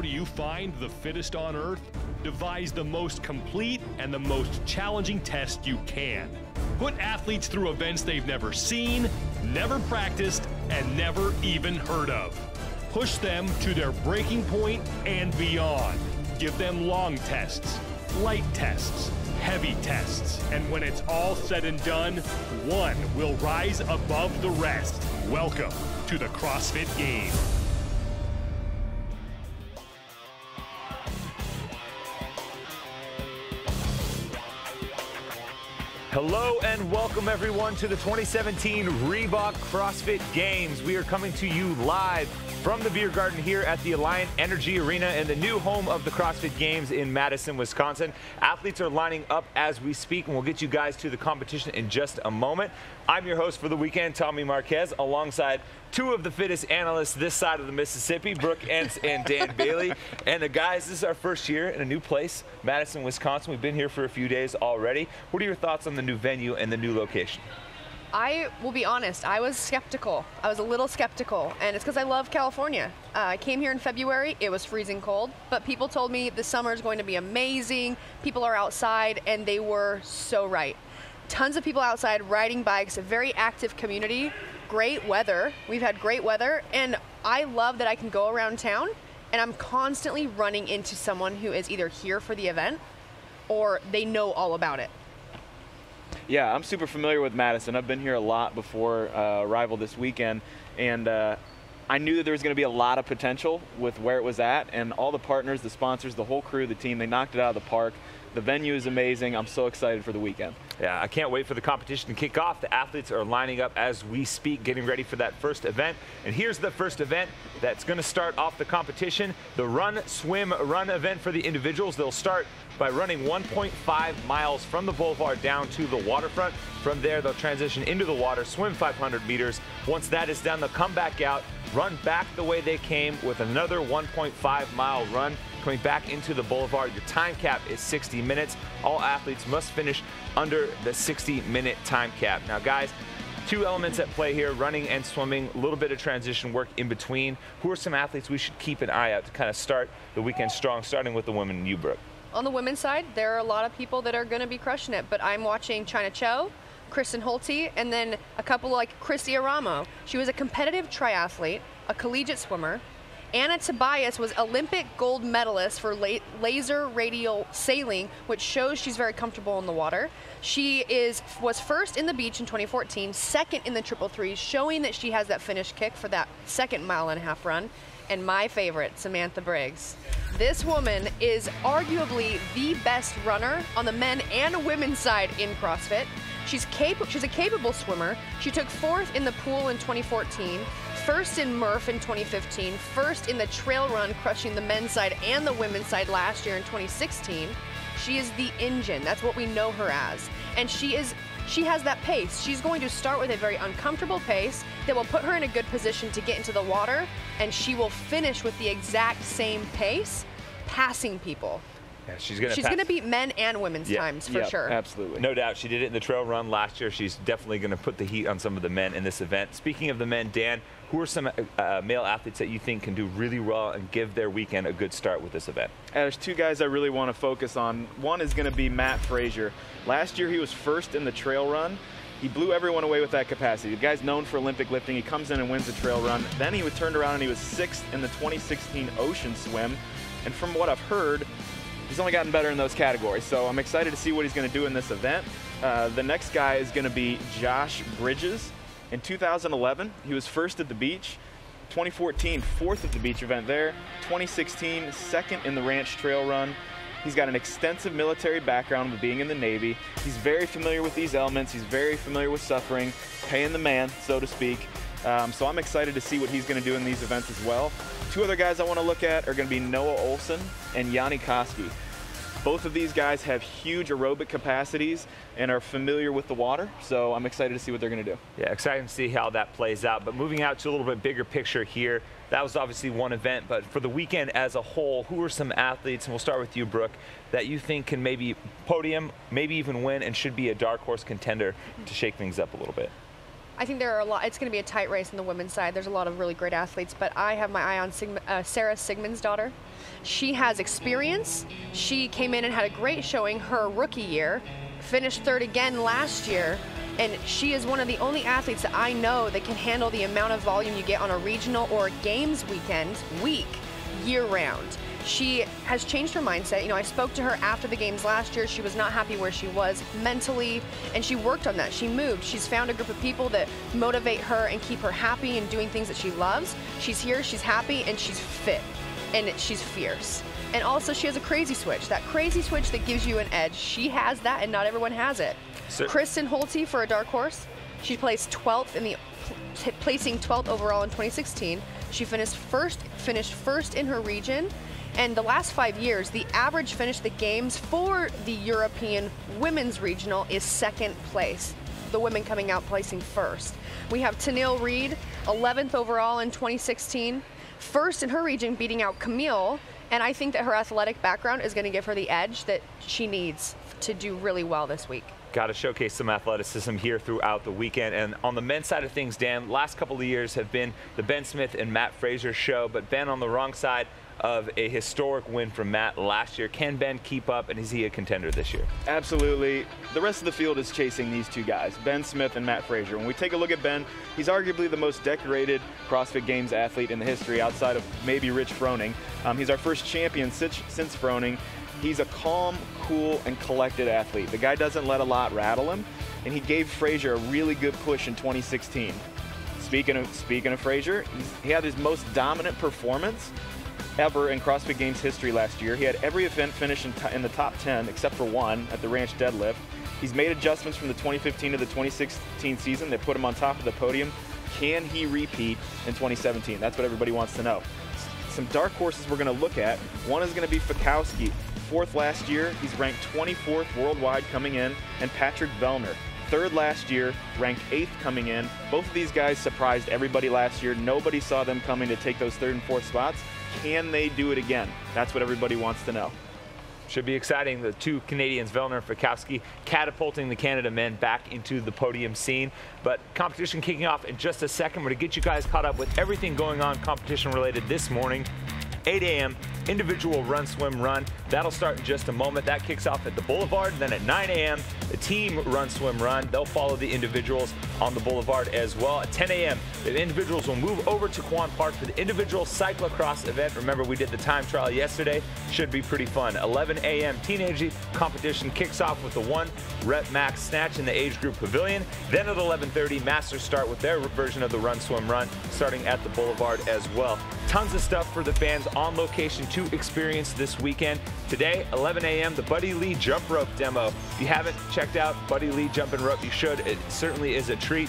How do you find the fittest on Earth? Devise the most complete and the most challenging test you can. Put athletes through events they've never seen, never practiced, and never even heard of. Push them to their breaking point and beyond. Give them long tests, light tests, heavy tests. And when it's all said and done, one will rise above the rest. Welcome to the CrossFit Games. Hello and welcome everyone to the 2017 Reebok CrossFit Games. We are coming to you live from the Beer Garden here at the Alliant Energy Arena and the new home of the CrossFit Games in Madison, Wisconsin. Athletes are lining up as we speak, and we'll get you guys to the competition in just a moment. I'm your host for the weekend, Tommy Marquez, alongside two of the fittest analysts this side of the Mississippi, Brooke Entz and Dan Bailey. And the guys, this is our first year in a new place, Madison, Wisconsin. We've been here for a few days already. What are your thoughts on the new venue and the new location? I will be honest, I was skeptical. I was a little skeptical, and it's because I love California. I came here in February, it was freezing cold, but people told me the summer is going to be amazing, people are outside, and they were so right. Tons of people outside riding bikes, a very active community, great weather. We've had great weather, and I love that I can go around town, and I'm constantly running into someone who is either here for the event or they know all about it. Yeah, I'm super familiar with Madison. I've been here a lot before arrival this weekend, and I knew that there was going to be a lot of potential with where it was at, and all the partners, the sponsors, the whole crew, the team, they knocked it out of the park. The venue is amazing. I'm so excited for the weekend. Yeah, I can't wait for the competition to kick off. The athletes are lining up as we speak, getting ready for that first event. And here's the first event that's going to start off the competition, the Run, Swim, Run event for the individuals. They'll start by running 1.5 miles from the boulevard down to the waterfront. From there, they'll transition into the water, swim 500 meters. Once that is done, they'll come back out, run back the way they came with another 1.5 mile run. Coming back into the boulevard, your time cap is 60 minutes. All athletes must finish under the 60-minute time cap. Now, guys, two elements at play here, running and swimming, a little bit of transition work in between. Who are some athletes we should keep an eye out to kind of start the weekend strong, starting with the women in Ubrick? On the women's side, there are a lot of people that are going to be crushing it, but I'm watching China Cho, Kristin Holte, and then a couple like Christy Arimo. She was a competitive triathlete, a collegiate swimmer. Anna Tobias was Olympic gold medalist for laser radial sailing, which shows she's very comfortable in the water. She was first in the beach in 2014, second in the triple threes, showing that she has that finish kick for that second mile and a half run. And my favorite, Samantha Briggs. This woman is arguably the best runner on the men and women's side in CrossFit. She's a capable swimmer. She took fourth in the pool in 2014, first in Murph in 2015, first in the trail run, crushing the men's side and the women's side last year in 2016. She is the engine. That's what we know her as. And she has that pace. She's going to start with a very uncomfortable pace that will put her in a good position to get into the water, and she will finish with the exact same pace, passing people. Yeah, she's gonna beat men and women's times for sure. Absolutely. No doubt. She did it in the trail run last year. She's definitely going to put the heat on some of the men in this event. Speaking of the men, Dan, who are some male athletes that you think can do really well and give their weekend a good start with this event? There's two guys I really want to focus on. One is going to be Matt Fraser. Last year he was first in the trail run. He blew everyone away with that capacity. The guy's known for Olympic lifting. He comes in and wins the trail run. Then he was turned around and he was sixth in the 2016 ocean swim. And from what I've heard, he's only gotten better in those categories, so I'm excited to see what he's going to do in this event. The next guy is going to be Josh Bridges. In 2011, he was first at the beach. 2014, fourth at the beach event there. 2016, second in the ranch trail run. He's got an extensive military background with being in the Navy. He's very familiar with these elements. He's very familiar with suffering, paying the man, so to speak. So I'm excited to see what he's going to do in these events as well. Two other guys I want to look at are going to be Noah Olson and Jonne Koski. Both of these guys have huge aerobic capacities and are familiar with the water, so I'm excited to see what they're going to do. Yeah, excited to see how that plays out. But moving out to a little bit bigger picture here, that was obviously one event, but for the weekend as a whole, who are some athletes, and we'll start with you, Brooke, that you think can maybe podium, maybe even win, and should be a dark horse contender to shake things up a little bit? I think there are a lot. It's going to be a tight race on the women's side. There's a lot of really great athletes, but I have my eye on Sarah Sigmund's daughter. She has experience. She came in and had a great showing her rookie year, finished third again last year, and she is one of the only athletes that I know that can handle the amount of volume you get on a regional or a games weekend week, year round. She has changed her mindset. You know, I spoke to her after the games last year. She was not happy where she was mentally, and she worked on that. She moved. She's found a group of people that motivate her and keep her happy and doing things that she loves. She's here, she's happy, and she's fit, and she's fierce. And also, she has a crazy switch. That crazy switch that gives you an edge. She has that, and not everyone has it. So Kristin Holte for a dark horse. She placed 12th in the placing 12th overall in 2016. She finished first in her region. And the last 5 years, the average finish of the games for the European women's regional is second place. The women coming out placing first. We have Tennille Reed, 11th overall in 2016, first in her region, beating out Camille. And I think that her athletic background is going to give her the edge that she needs to do really well this week. Got to showcase some athleticism here throughout the weekend. And on the men's side of things, Dan, last couple of years have been the Ben Smith and Matt Fraser show, but Ben on the wrong side of a historic win from Matt last year. Can Ben keep up, and is he a contender this year? Absolutely. The rest of the field is chasing these two guys, Ben Smith and Matt Fraser. When we take a look at Ben, he's arguably the most decorated CrossFit Games athlete in the history outside of maybe Rich Froning. He's our first champion since Froning. He's a calm, cool, and collected athlete. The guy doesn't let a lot rattle him, and he gave Fraser a really good push in 2016. Speaking of Fraser, he had his most dominant performance ever in CrossFit Games history last year. He had every event finish in the top 10 except for one at the ranch deadlift. He's made adjustments from the 2015 to the 2016 season that put him on top of the podium. Can he repeat in 2017? That's what everybody wants to know. Some dark horses we're going to look at. One is going to be Fikowski. Fourth last year, he's ranked 24th worldwide coming in, and Patrick Vellner. Third last year, ranked 8th coming in. Both of these guys surprised everybody last year. Nobody saw them coming to take those third and fourth spots. Can they do it again? That's what everybody wants to know. Should be exciting. The two Canadians, Vellner and Fikowski, catapulting the Canada men back into the podium scene. But competition kicking off in just a second. We're going to get you guys caught up with everything going on competition related this morning. 8 a.m. individual run, swim, run. That'll start in just a moment. That kicks off at the Boulevard. Then at 9 a.m., the team run, swim, run. They'll follow the individuals on the Boulevard as well. At 10 a.m., the individuals will move over to Quan Park for the individual cyclocross event. Remember, we did the time trial yesterday. Should be pretty fun. 11 a.m., teenage competition kicks off with the 1-rep max snatch in the age group pavilion. Then at 11:30, masters start with their version of the run, swim, run, starting at the Boulevard as well. Tons of stuff for the fans on location to experience this weekend. Today, 11 a.m., the Buddy Lee jump rope demo. If you haven't checked out Buddy Lee jump and rope, you should. It certainly is a treat.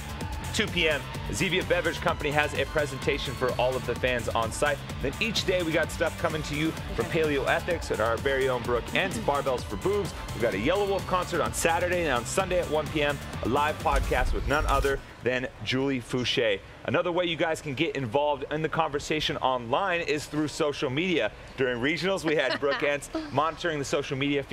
2 p.m., Zevia Beverage Company has a presentation for all of the fans on site. Then each day we got stuff coming to you from Paleo Ethics at our very own Brooke Entz, Barbells for Boobs. We've got a Yellow Wolf concert on Saturday, and on Sunday at 1 p.m., a live podcast with none other than Julie Fouché. Another way you guys can get involved in the conversation online is through social media. During regionals, we had Brooke Entz monitoring the social media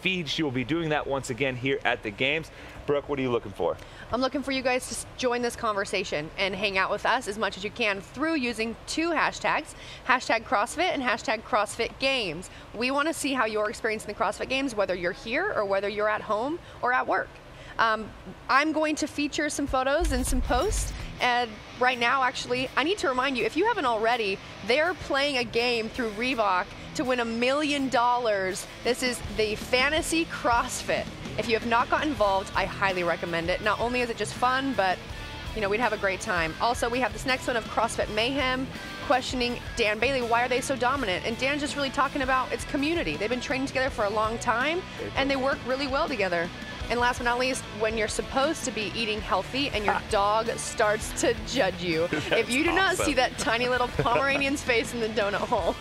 feed. She will be doing that once again here at the games. Brooke, what are you looking for? I'm looking for you guys to join this conversation and hang out with us as much as you can through using two hashtags, hashtag CrossFit and hashtag CrossFit Games. We want to see how you're experiencing the CrossFit Games, whether you're here or whether you're at home or at work. I'm going to feature some photos and some posts. And right now, actually, I need to remind you, if you haven't already, they're playing a game through Reebok to win $1 million. This is the Fantasy CrossFit. If you have not got involved, I highly recommend it. Not only is it just fun, but, you know, we'd have a great time. Also, we have this next one of CrossFit Mayhem, questioning Dan Bailey, why are they so dominant? And Dan's just really talking about it's community. They've been training together for a long time, and they work really well together. And last but not least, when you're supposed to be eating healthy and your dog starts to judge you. That's if you do awesome. Not see that tiny little Pomeranian's face in the donut hole.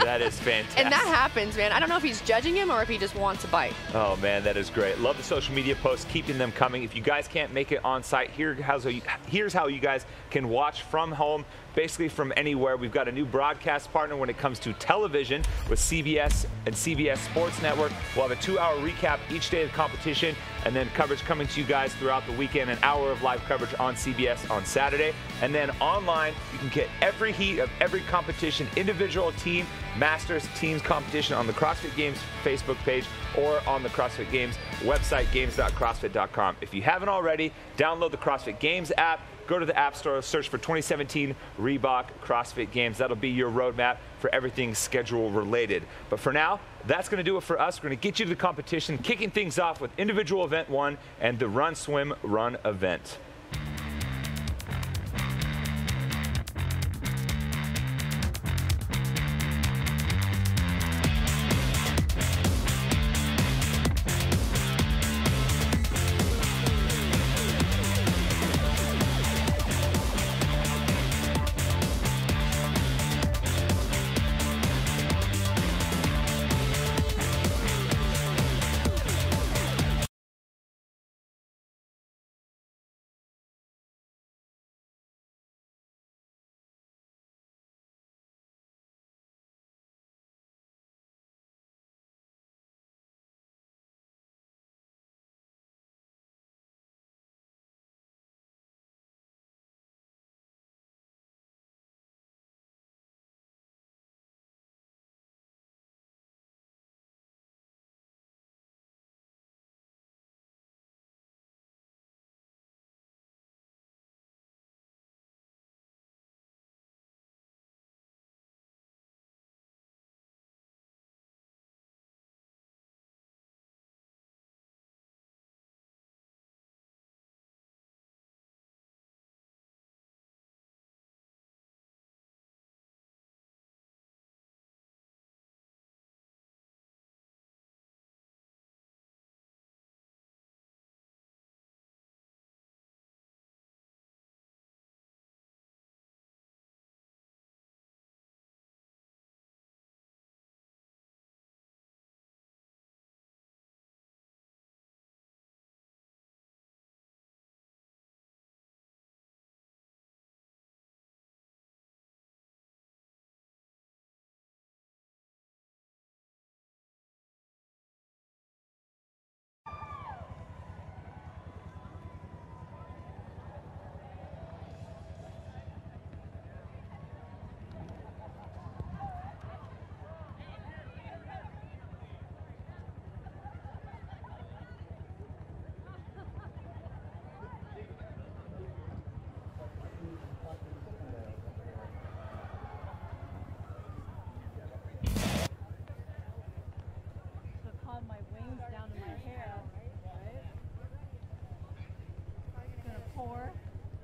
That is fantastic. And that happens, man. I don't know if he's judging him or if he just wants a bite. Oh, man, that is great. Love the social media posts, keeping them coming. If you guys can't make it on site, here's how you guys can watch from home. Basically from anywhere. We've got a new broadcast partner when it comes to television with CBS and CBS Sports Network. We'll have a 2-hour recap each each day of the competition, and then coverage coming to you guys throughout the weekend, an hour of live coverage on CBS on Saturday. And then online, you can get every heat of every competition, individual, team, masters, teams competition on the CrossFit Games Facebook page or on the CrossFit Games website, games.crossfit.com. If you haven't already, download the CrossFit Games app. Go to the App Store, search for 2017 Reebok CrossFit Games. That'll be your roadmap for everything schedule related. But for now, that's going to do it for us. We're going to get you to the competition, kicking things off with individual event one and the Run, Swim, Run event.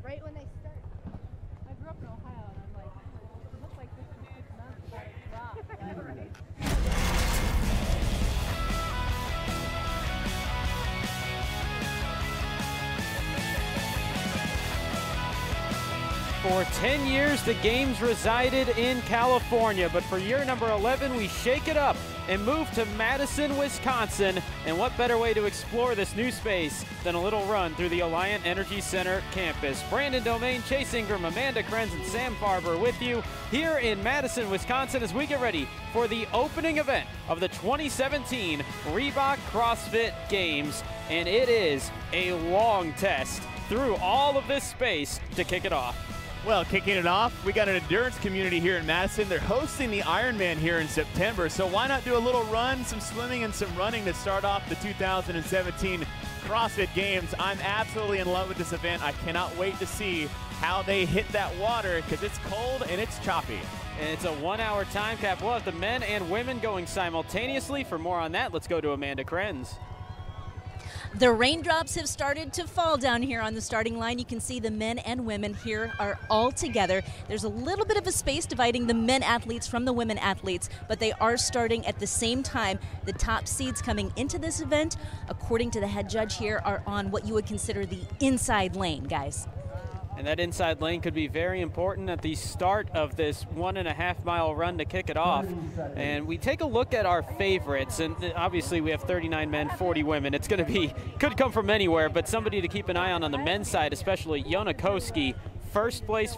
Right when they start. I grew up in Ohio and I'm like, it looks like this in 6 months, but it's rock, right? For 10 years, the games resided in California, but for year number 11, we shake it up and move to Madison, Wisconsin. And what better way to explore this new space than a little run through the Alliant Energy Center campus. Brandon Domain, Chase Ingram, Amanda Krenz, and Sam Farber with you here in Madison, Wisconsin, as we get ready for the opening event of the 2017 Reebok CrossFit Games. And it is a long test through all of this space to kick it off. Well, kicking it off, we got an endurance community here in Madison. They're hosting the Ironman here in September, so why not do a little run, some swimming, and some running to start off the 2017 CrossFit Games. I'm absolutely in love with this event. I cannot wait to see how they hit that water, because it's cold and it's choppy. And it's a 1 hour time cap. We'll have the men and women going simultaneously. For more on that, let's go to Amanda Krenz. The raindrops have started to fall down here on the starting line. You can see the men and women here are all together. There's a little bit of a space dividing the men athletes from the women athletes, but they are starting at the same time. The top seeds coming into this event, according to the head judge here, are on what you would consider the inside lane, guys. And that inside lane could be very important at the start of this 1.5 mile run to kick it off. And we take a look at our favorites, and obviously we have 39 men, 40 women. It's going to be, could come from anywhere, but somebody to keep an eye on the men's side, especially Jonne Koski. first place,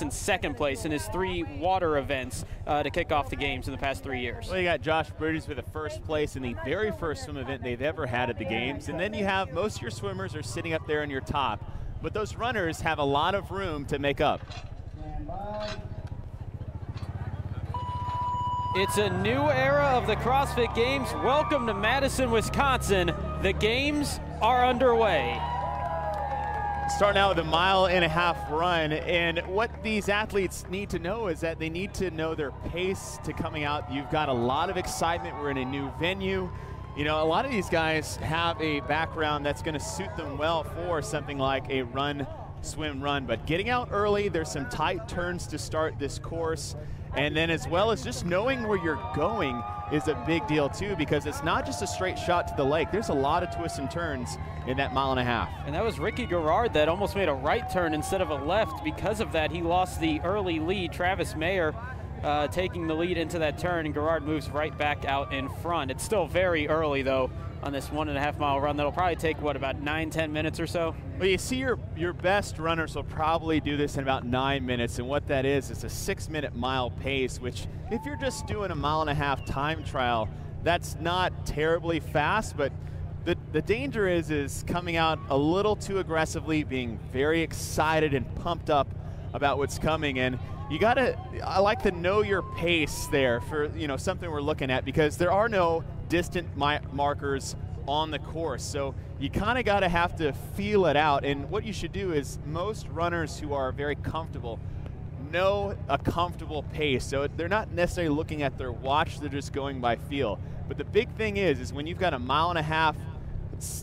and second place in his three water events to kick off the games in the past 3 years. Well, you got Josh Bridges with the first place in the very first swim event they've ever had at the games. And then you have most of your swimmers are sitting up there in your top, but those runners have a lot of room to make up. It's a new era of the CrossFit Games. Welcome to Madison, Wisconsin. The games are underway. Starting out with a 1.5-mile run, and what these athletes need to know is that they need to know their pace to coming out. You've got a lot of excitement. We're in a new venue. You know, a lot of these guys have a background that's going to suit them well for something like a run, swim, run. But getting out early, there's some tight turns to start this course. And then as well as just knowing where you're going is a big deal too, because it's not just a straight shot to the lake. There's a lot of twists and turns in that 1.5 miles. And that was Ricky Garard that almost made a right turn instead of a left. Because of that, he lost the early lead. Travis Mayer taking the lead into that turn, and Garard moves right back out in front. It's still very early though on this 1.5-mile run. That'll probably take, what, about 9, 10 minutes or so? Well, you see your best runners will probably do this in about 9 minutes, and what that is a 6-minute mile pace, which if you're just doing a 1.5-mile time trial, that's not terribly fast, but the danger is coming out a little too aggressively, being very excited and pumped up about what's coming. And you gotta, I like to know your pace there for, you know, something we're looking at, because there are no distant markers on the course. So you kind of got to have to feel it out. And what you should do is most runners who are very comfortable know a comfortable pace. So they're not necessarily looking at their watch. They're just going by feel. But the big thing is when you've got a 1.5 mile,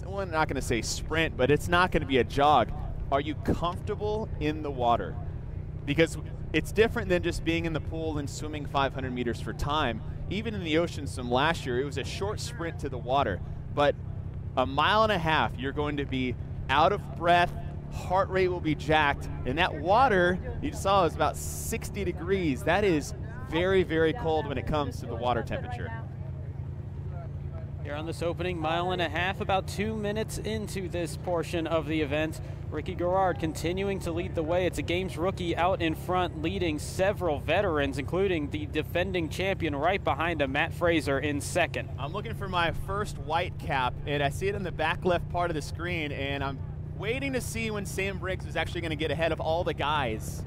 well, I'm not going to say sprint, but it's not going to be a jog. Are you comfortable in the water? Because it's different than just being in the pool and swimming 500 meters for time. Even in the ocean swim last year, it was a short sprint to the water, but a 1.5 miles, you're going to be out of breath, heart rate will be jacked, and that water, you saw, is about 60 degrees. That is very, very cold when it comes to the water temperature. Here on this opening 1.5 miles, about 2 minutes into this portion of the event, Ricky Garard continuing to lead the way. It's a Games rookie out in front, leading several veterans, including the defending champion right behind him, Matt Fraser, in second. I'm looking for my first white cap, and I see it in the back left part of the screen, and I'm waiting to see when Sam Briggs is actually going to get ahead of all the guys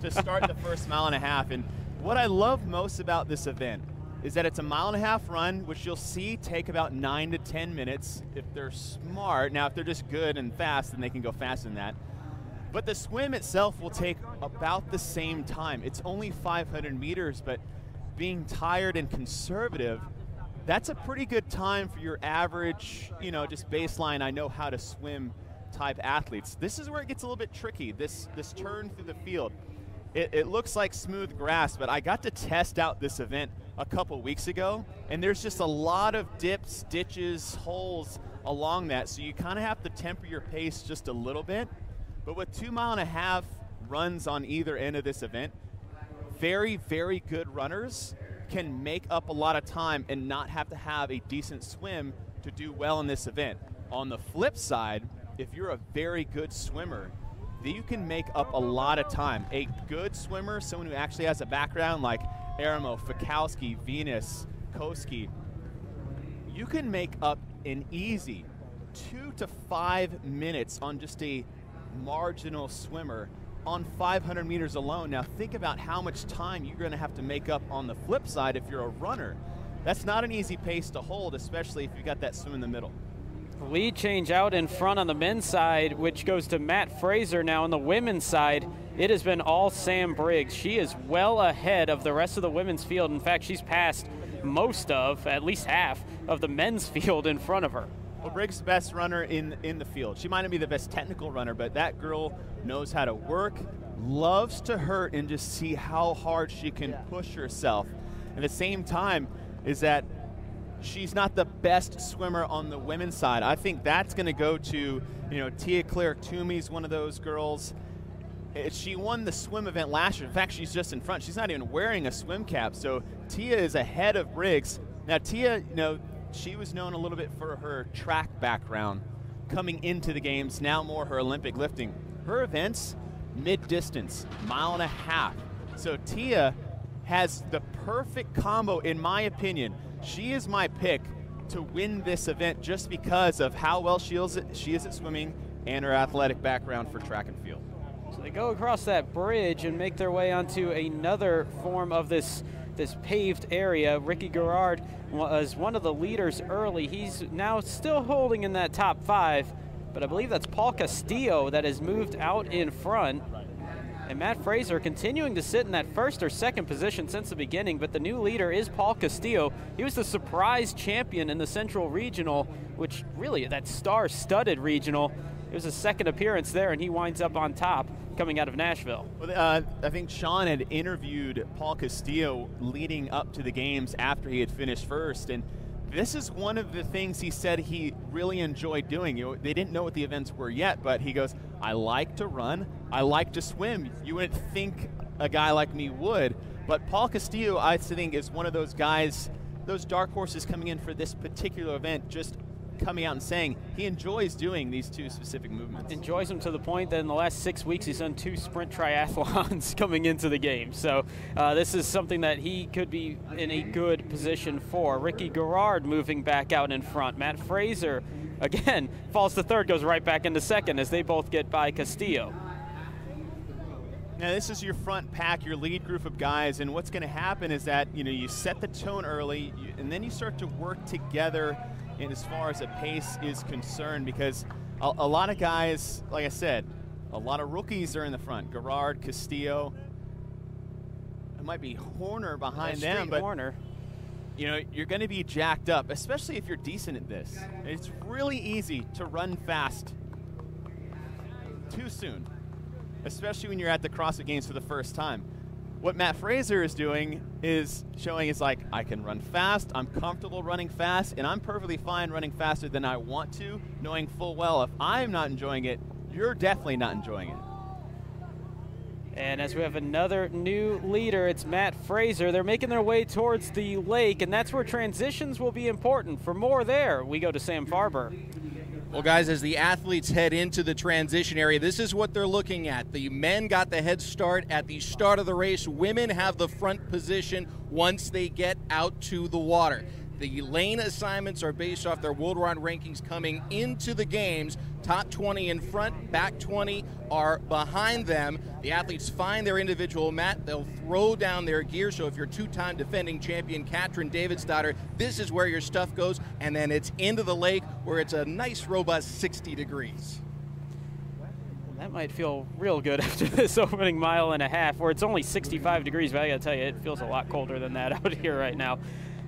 to start the first 1.5 miles. And what I love most about this event is that it's a 1.5 mile run, which you'll see take about 9 to 10 minutes if they're smart. Now, if they're just good and fast, then they can go faster than that. But the swim itself will take about the same time. It's only 500 meters, but being tired and conservative, that's a pretty good time for your average, you know, just baseline, I know how to swim type athletes. This is where it gets a little bit tricky, this turn through the field. It looks like smooth grass, but I got to test out this event a couple weeks ago, and there's just a lot of dips, ditches, holes along that, so you kind of have to temper your pace just a little bit. But with 2.5-mile runs on either end of this event, very, very good runners can make up a lot of time and not have to have a decent swim to do well in this event. On the flip side, if you're a very good swimmer, you can make up a lot of time. A good swimmer, someone who actually has a background like Arimo, Fikowski, Venus, Koski, you can make up an easy 2 to 5 minutes on just a marginal swimmer on 500 meters alone. Now think about how much time you're going to have to make up on the flip side if you're a runner. That's not an easy pace to hold, especially if you've got that swim in the middle. Lead change out in front on the men's side, which goes to Matt Fraser. Now on the women's side, it has been all Sam Briggs. She is well ahead of the rest of the women's field. In fact, she's passed most of, at least half, of the men's field in front of her. Well, Briggs is the best runner in the field. She might not be the best technical runner, but that girl knows how to work, loves to hurt, and just see how hard she can push herself. At the same time is that she's not the best swimmer on the women's side. I think that's going to go to, you know, Tia Claire Toomey's one of those girls. She won the swim event last year. In fact, she's just in front. She's not even wearing a swim cap. So Tia is ahead of Briggs. Now Tia, you know, she was known a little bit for her track background coming into the games, now more her Olympic lifting. Her events, mid-distance, 1.5 miles. So Tia has the perfect combo, in my opinion. She is my pick to win this event just because of how well she is at swimming and her athletic background for track and field. So they go across that bridge and make their way onto another form of this paved area. Ricky Garard was one of the leaders early. He's now still holding in that top 5, but I believe that's Paul Castillo that has moved out in front. And Matt Fraser continuing to sit in that first or second position since the beginning, but the new leader is Paul Castillo. He was the surprise champion in the Central Regional, which really, that star-studded regional, it was his second appearance there, and he winds up on top coming out of Nashville. Well, I think Sean had interviewed Paul Castillo leading up to the games after he had finished first, and this is one of the things he said he really enjoyed doing. You know, they didn't know what the events were yet, but he goes, I like to run, I like to swim. You wouldn't think a guy like me would, but Paul Castillo, I think, is one of those guys, those dark horses coming in for this particular event, just coming out and saying he enjoys doing these two specific movements. Enjoys them to the point that in the last 6 weeks he's done 2 sprint triathlons coming into the game. So this is something that he could be in a good position for. Ricky Garard moving back out in front. Matt Fraser, again, falls to third, goes right back into second as they both get by Castillo. Now this is your front pack, your lead group of guys, and what's going to happen is that, you know, you set the tone early, and then you start to work together. And as far as a pace is concerned, because a lot of guys, like I said, a lot of rookies are in the front. Garard, Castillo, it might be Horner behind them, but Horner, you know, you're going to be jacked up, especially if you're decent at this. It's really easy to run fast too soon, especially when you're at the CrossFit Games for the first time. What Matt Fraser is doing is showing it's like, I can run fast, I'm comfortable running fast, and I'm perfectly fine running faster than I want to, knowing full well if I'm not enjoying it, you're definitely not enjoying it. And as we have another new leader, it's Matt Fraser. They're making their way towards the lake, and that's where transitions will be important. For more there, we go to Sam Farber. Well, guys, as the athletes head into the transition area, this is what they're looking at. The men got the head start at the start of the race. Women have the front position once they get out to the water. The lane assignments are based off their worldwide rankings coming into the games. Top 20 in front, back 20 are behind them. The athletes find their individual mat. They'll throw down their gear. So if you're two-time defending champion Katrin Davidsdottir, this is where your stuff goes. And then it's into the lake where it's a nice, robust 60 degrees. That might feel real good after this opening 1.5 miles, where it's only 65 degrees. But I got to tell you, it feels a lot colder than that out here right now.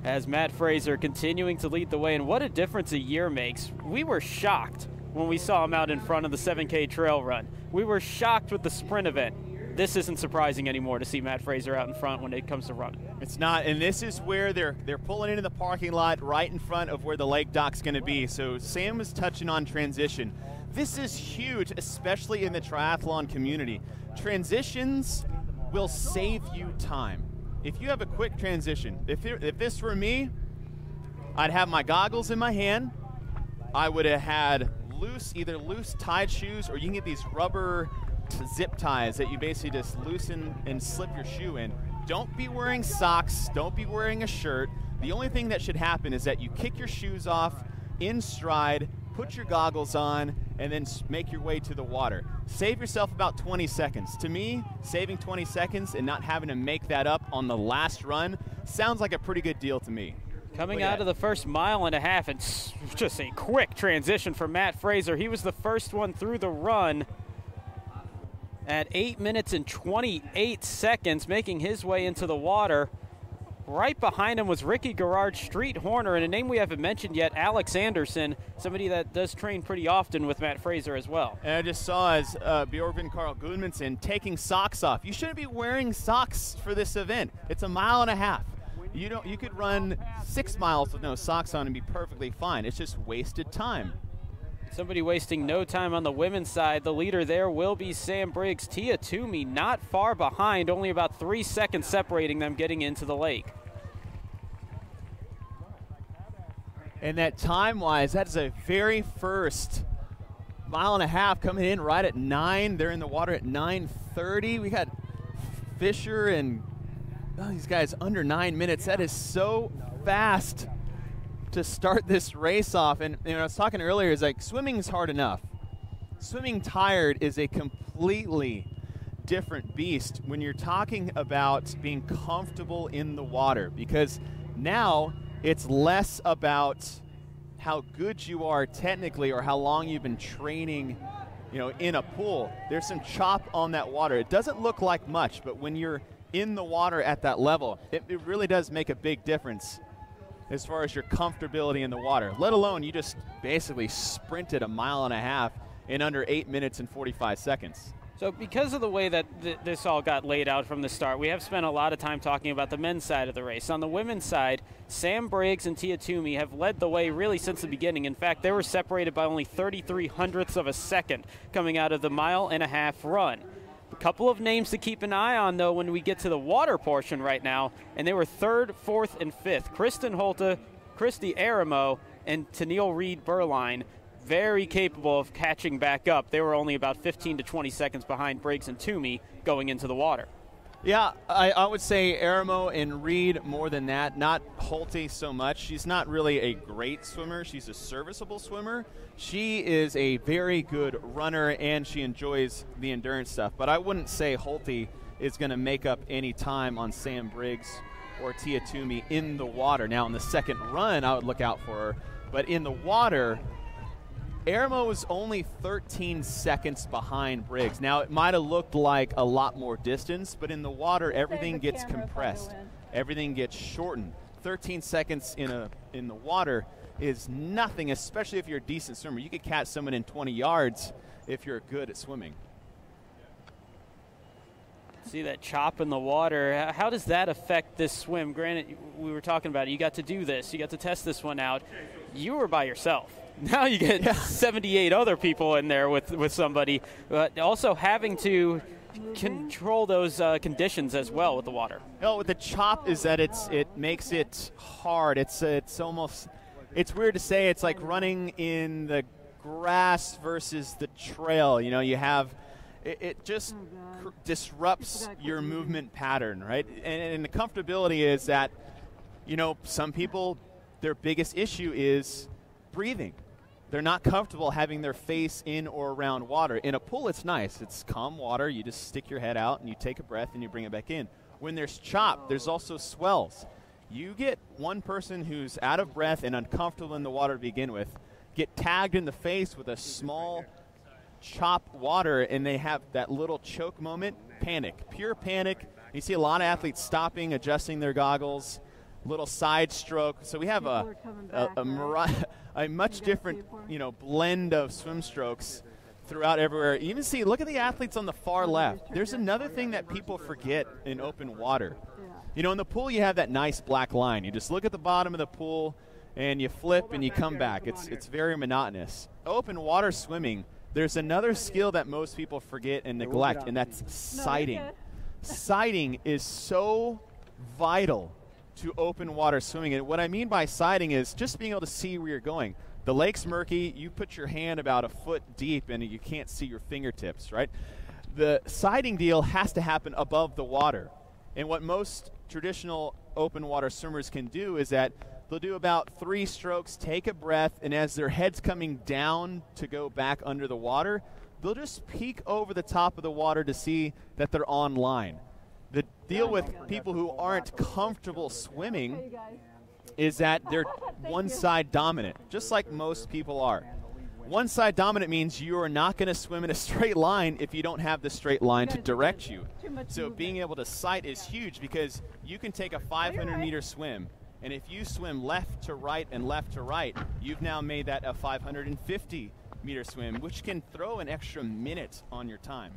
As Matt Fraser continuing to lead the way, and what a difference a year makes. We were shocked when we saw him out in front of the 7K trail run. We were shocked with the sprint event. This isn't surprising anymore to see Matt Fraser out in front when it comes to running. It's not, and this is where they're pulling into the parking lot right in front of where the lake dock's going to be. So Sam was touching on transition. This is huge, especially in the triathlon community. Transitions will save you time. If you have a quick transition, if this were me, I'd have my goggles in my hand. I would have had either loose tied shoes, or you can get these rubber zip ties that you basically just loosen and slip your shoe in. Don't be wearing socks. Don't be wearing a shirt. The only thing that should happen is that you kick your shoes off in stride, put your goggles on, and then make your way to the water. Save yourself about 20 seconds. To me, saving 20 seconds and not having to make that up on the last run sounds like a pretty good deal to me. Coming out of the first 1.5 miles, it's just a quick transition for Matt Fraser. He was the first one through the run at 8 minutes and 28 seconds, making his way into the water. Right behind him was Ricky Garard, Street Horner, and a name we haven't mentioned yet, Alex Anderson, somebody that does train pretty often with Matt Fraser as well. And I just saw as Bjorgen Carl Gudmundsen taking socks off. You shouldn't be wearing socks for this event. It's 1.5 miles. You could run 6 miles with no socks on and be perfectly fine. It's just wasted time. Somebody wasting no time on the women's side. The leader there will be Sam Briggs. Tia Toomey not far behind, only about 3 seconds separating them getting into the lake. And that time-wise, that is a very first mile and a half coming in right at 9. They're in the water at 9:30. We got Fisher and these guys under 9 minutes. That is so fast to start this race off. And I was talking earlier, it's like swimming's hard enough. Swimming tired is a completely different beast when you're talking about being comfortable in the water, because now it's less about how good you are technically or how long you've been training, you know, in a pool. There's some chop on that water. It doesn't look like much, but when you're in the water at that level, it really does make a big difference as far as your comfortability in the water, let alone you just basically sprinted a mile and a half in under 8 minutes and 45 seconds. So because of the way that this all got laid out from the start, we have spent a lot of time talking about the men's side of the race. On the women's side, Sam Briggs and Tia Toomey have led the way really since the beginning. In fact, they were separated by only 0.33 of a second coming out of the mile and a half run. A couple of names to keep an eye on, though, when we get to the water portion right now, and they were 3rd, 4th, and 5th. Kristin Holte, Christy Arimo, and Tennille Reed-Berline. Very capable of catching back up. They were only about 15 to 20 seconds behind Briggs and Toomey going into the water. Yeah, I would say Arimo and Reed more than that, not Holte so much. She's not really a great swimmer. She's a serviceable swimmer. She is a very good runner, and she enjoys the endurance stuff. But I wouldn't say Holte is going to make up any time on Sam Briggs or Tia Toomey in the water. Now, in the second run, I would look out for her. But in the water, Arimo was only 13 seconds behind Briggs. Now, it might have looked like a lot more distance, but in the water, everything gets compressed. Everything gets shortened. 13 seconds in the water is nothing, especially if you're a decent swimmer. You could catch someone in 20 yards if you're good at swimming. See that chop in the water. How does that affect this swim? Granted, we were talking about it. You got to do this. You got to test this one out. You were by yourself. Now you get 78 other people in there with somebody, but also having to control those conditions as well with the water. No, the chop is that it makes it hard. It's almost, it's weird to say. It's like running in the grass versus the trail. You know, you have it just disrupts your movement pattern, right? And the comfortability is that, you know, some people, their biggest issue is breathing. They're not comfortable having their face in or around water. In a pool, it's nice. It's calm water. You just stick your head out and you take a breath and you bring it back in. When there's chop, there's also swells. You get one person who's out of breath and uncomfortable in the water to begin with, get tagged in the face with a small chop water, and they have that little choke moment, panic, pure panic. You see a lot of athletes stopping, adjusting their goggles, little side stroke. So we have a much different, you know, blend of swim strokes throughout everywhere. You even see, look at the athletes on the far left. There's another thing that people forget in open water. You know, in the pool you have that nice black line. You just look at the bottom of the pool and you flip and you come back. It's very monotonous. Open water swimming, there's another skill that most people forget and neglect, and that's sighting. Sighting is so vital to open water swimming. And what I mean by sighting is just being able to see where you're going. The lake's murky, you put your hand about a foot deep and you can't see your fingertips, right? The sighting deal has to happen above the water. And what most traditional open water swimmers can do is that they'll do about 3 strokes, take a breath, and as their head's coming down to go back under the water, they'll just peek over the top of the water to see that they're on line. The deal with people who aren't comfortable swimming is that they're one-side dominant, just like most people are. One-side dominant means you are not going to swim in a straight line if you don't have the straight line to direct you. So being able to sight is huge, because you can take a 500-meter swim, and if you swim left to right and left to right, you've now made that a 550-meter swim, which can throw an extra minute on your time.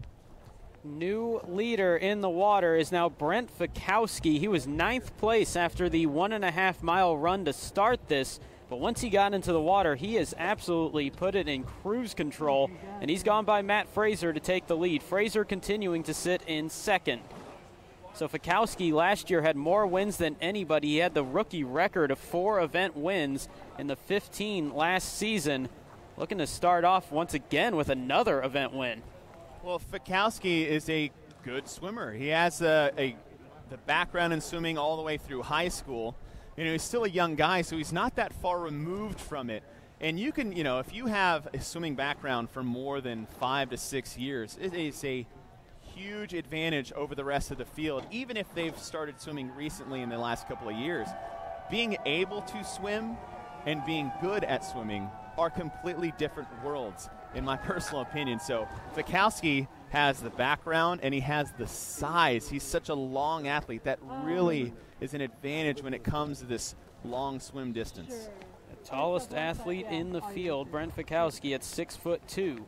New leader in the water is now Brent Fikowski. He was 9th place after the 1.5 mile run to start this, but once he got into the water, he has absolutely put it in cruise control, and he's gone by Matt Fraser to take the lead. Fraser continuing to sit in 2nd. So Fikowski last year had more wins than anybody. He had the rookie record of 4 event wins in the 15 last season. looking to start off once again with another event win. Well, Fikowski is a good swimmer. He has the background in swimming all the way through high school. You know, he's still a young guy, so he's not that far removed from it. And you can, you know, if you have a swimming background for more than 5 to 6 years, it is a huge advantage over the rest of the field, even if they've started swimming recently in the last couple of years. Being able to swim and being good at swimming are completely different worlds, in my personal opinion. So Fikowski has the background and he has the size. He's such a long athlete. That really is an advantage when it comes to this long swim distance. The tallest athlete in the field, Brent Fikowski, at 6'2".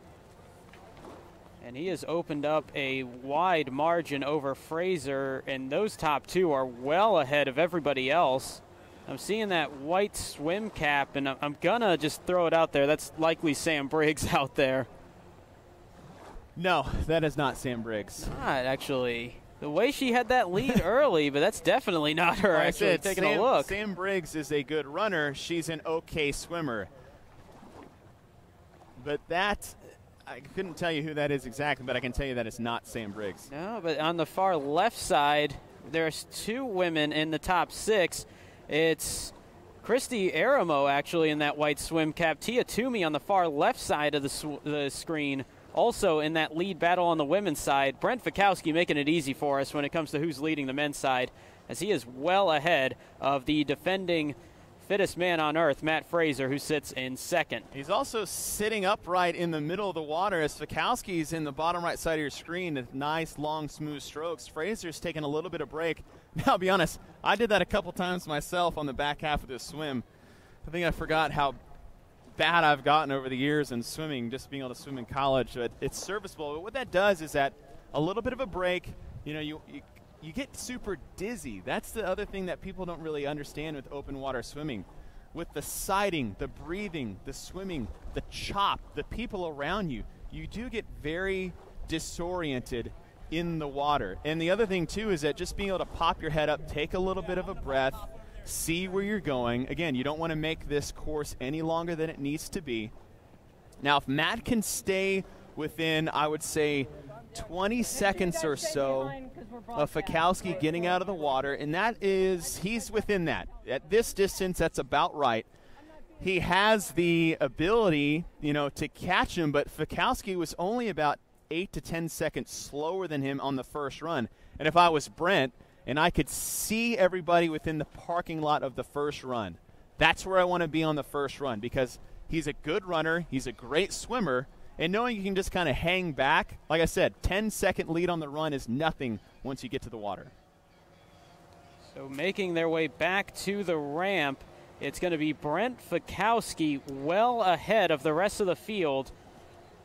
And he has opened up a wide margin over Fraser, and those top two are well ahead of everybody else. I'm seeing that white swim cap, and I'm gonna just throw it out there. That's likely Sam Briggs out there. No, that is not Sam Briggs. Not actually. The way she had that lead early, but that's definitely not her. I actually said, taking a look. Sam Briggs is a good runner. She's an okay swimmer. But that, I couldn't tell you who that is exactly, but I can tell you that it's not Sam Briggs. No, but on the far left side, there's two women in the top six. It's Christy Arimo, actually, in that white swim cap. Tia Toomey on the far left side of the screen, also in that lead battle on the women's side. Brent Fikowski making it easy for us when it comes to who's leading the men's side, as he is well ahead of the defending fittest man on earth, Matt Fraser, who sits in second. He's also sitting upright in the middle of the water as Fikowski's in the bottom right side of your screen with nice, long, smooth strokes. Fraser's taking a little bit of break. Now, I'll be honest, I did that a couple times myself on the back half of this swim. I think I forgot how bad I've gotten over the years in swimming, just being able to swim in college. But it's serviceable. But what that does is that a little bit of a break, you know, you get super dizzy. That's the other thing that people don't really understand with open water swimming. With the sighting, the breathing, the swimming, the chop, the people around you, you do get very disoriented in the water. And the other thing too is that just being able to pop your head up, take a little bit of a breath, see where you're going. Again, you don't want to make this course any longer than it needs to be. Now, if Matt can stay within, I would say, 20 seconds or so of Fikowski getting out of the water, and that is, he's within that. At this distance, that's about right. He has the ability, you know, to catch him, but Fikowski was only about 8 to 10 seconds slower than him on the first run. And if I was Brent and I could see everybody within the parking lot of the first run, that's where I want to be on the first run, because he's a good runner, he's a great swimmer, and knowing you can just kind of hang back, like I said, 10-second lead on the run is nothing once you get to the water. So making their way back to the ramp, it's going to be Brent Fikowski well ahead of the rest of the field.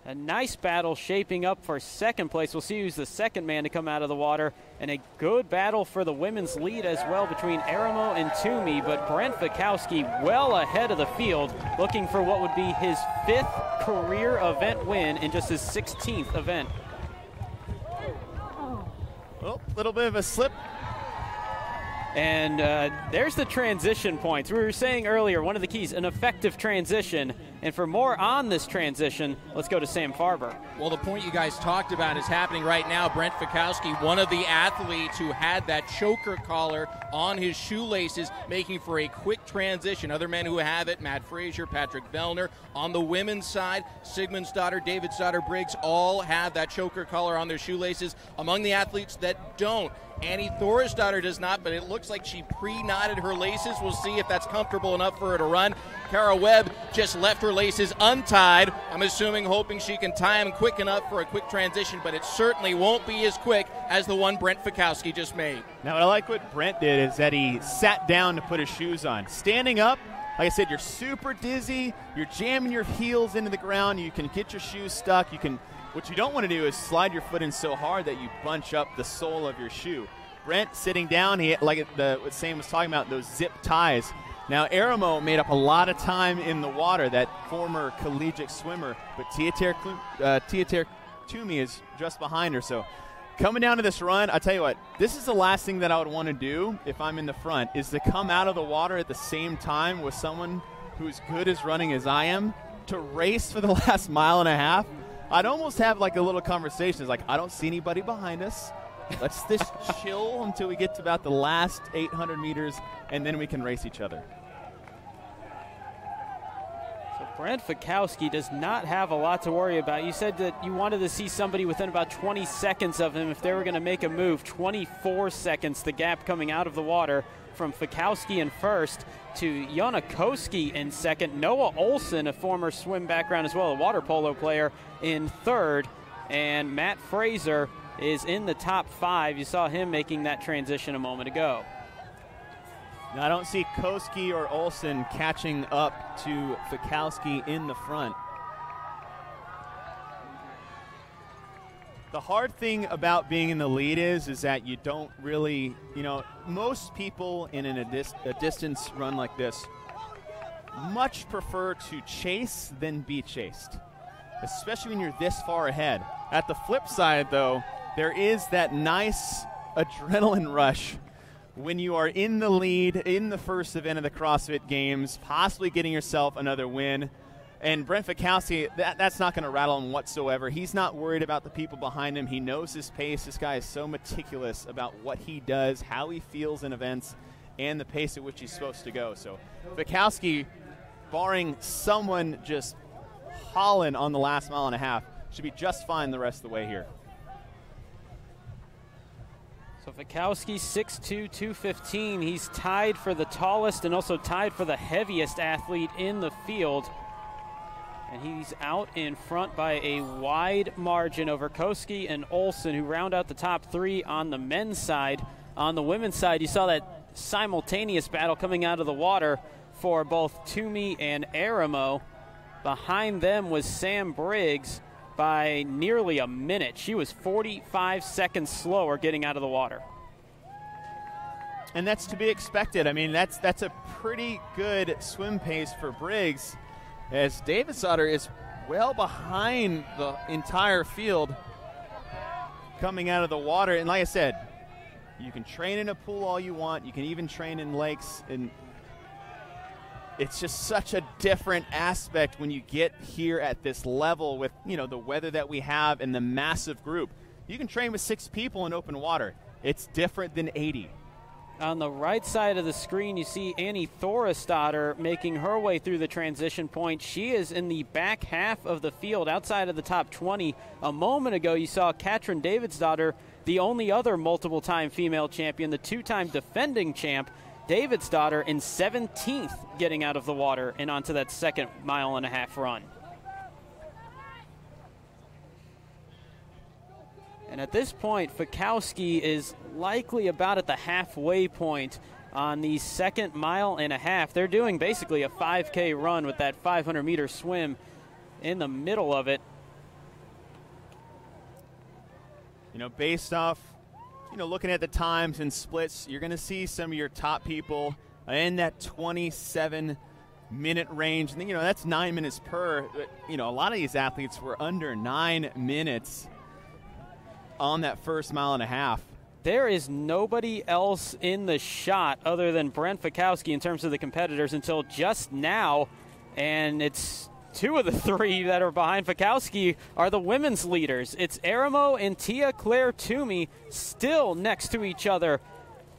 A nice battle shaping up for second place. We'll see who's the second man to come out of the water. And a good battle for the women's lead as well between Arimo and Toomey. But Brent Fikowski well ahead of the field, looking for what would be his 5th career event win in just his 16th event. Well, little bit of a slip. And there's the transition points. We were saying earlier, one of the keys, an effective transition. And for more on this transition, let's go to Sam Farber. Well, the point you guys talked about is happening right now. Brent Fikowski, one of the athletes who had that choker collar on his shoelaces, making for a quick transition. Other men who have it, Matt Fraser, Patrick Vellner. On the women's side, Sigmundsdottir, Davidsdottir, Briggs, all have that choker collar on their shoelaces. Among the athletes that don't, Annie Thorisdottir does not, but it looks like she pre-knotted her laces. We'll see if that's comfortable enough for her to run. Kara Webb just left her laces untied. I'm assuming, hoping she can tie them quick enough for a quick transition, but it certainly won't be as quick as the one Brent Fikowski just made. Now, what I like what Brent did is that he sat down to put his shoes on. Standing up, like I said, you're super dizzy. You're jamming your heels into the ground. You can get your shoes stuck. You can. What you don't want to do is slide your foot in so hard that you bunch up the sole of your shoe. Brent sitting down, he, like what Sam was talking about, those zip ties. Now, Arimo made up a lot of time in the water, that former collegiate swimmer, but Tia Claire Toomey is just behind her. So coming down to this run, I tell you what, this is the last thing that I would want to do if I'm in the front, is to come out of the water at the same time with someone who's good as running as I am. to race for the last mile and a half, I'd almost have like a little conversation. It's like, I don't see anybody behind us. Let's just chill until we get to about the last 800 meters, and then we can race each other. So Brent Fikowski does not have a lot to worry about. You said that you wanted to see somebody within about 20 seconds of him if they were going to make a move. 24 seconds, the gap coming out of the water from Fikowski in first to Jonne Koski in second. Noah Olson, a former swim background as well, a water polo player, in third. And Matt Fraser is in the top five. You saw him making that transition a moment ago. Now, I don't see Koski or Olson catching up to Fikowski in the front. The hard thing about being in the lead is that you don't really, you know, most people in a distance run like this much prefer to chase than be chased, especially when you're this far ahead. At the flip side, though, there is that nice adrenaline rush when you are in the lead in the first event of the CrossFit Games, possibly getting yourself another win. And Brent Fikowski, that's not going to rattle him whatsoever. He's not worried about the people behind him. He knows his pace. This guy is so meticulous about what he does, how he feels in events, and the pace at which he's supposed to go. So Fikowski, barring someone just hauling on the last mile and a half, should be just fine the rest of the way here. So Fikowski, 6'2", 215. He's tied for the tallest and also tied for the heaviest athlete in the field. And he's out in front by a wide margin over Koski and Olson, who round out the top three on the men's side. On the women's side, you saw that simultaneous battle coming out of the water for both Toomey and Arimo. Behind them was Sam Briggs by nearly a minute. She was 45 seconds slower getting out of the water. And that's to be expected. I mean, that's a pretty good swim pace for Briggs, as Davidsdottir is well behind the entire field coming out of the water. And like I said, you can train in a pool all you want. You can even train in lakes. And it's just such a different aspect when you get here at this level with, you know, the weather that we have and the massive group. You can train with 6 people in open water. It's different than 80. On the right side of the screen, you see Annie Thorisdottir making her way through the transition point. She is in the back half of the field, outside of the top 20. A moment ago, you saw Katrin Davidsdottir, the only other multiple-time female champion, the two-time defending champ, Davidsdottir in 17th getting out of the water and onto that second mile and a half run. And at this point, Fikowski is likely about at the halfway point on the second mile and a half. They're doing basically a 5K run with that 500-meter swim in the middle of it. You know, based off, you know, looking at the times and splits, you're going to see some of your top people in that 27-minute range. And, you know, that's 9 minutes per. You know, a lot of these athletes were under 9 minutes on that first mile and a half. There is nobody else in the shot other than Brent Fikowski in terms of the competitors until just now. And it's two of the three that are behind Fikowski are the women's leaders. It's Arimo and Tia Claire Toomey still next to each other,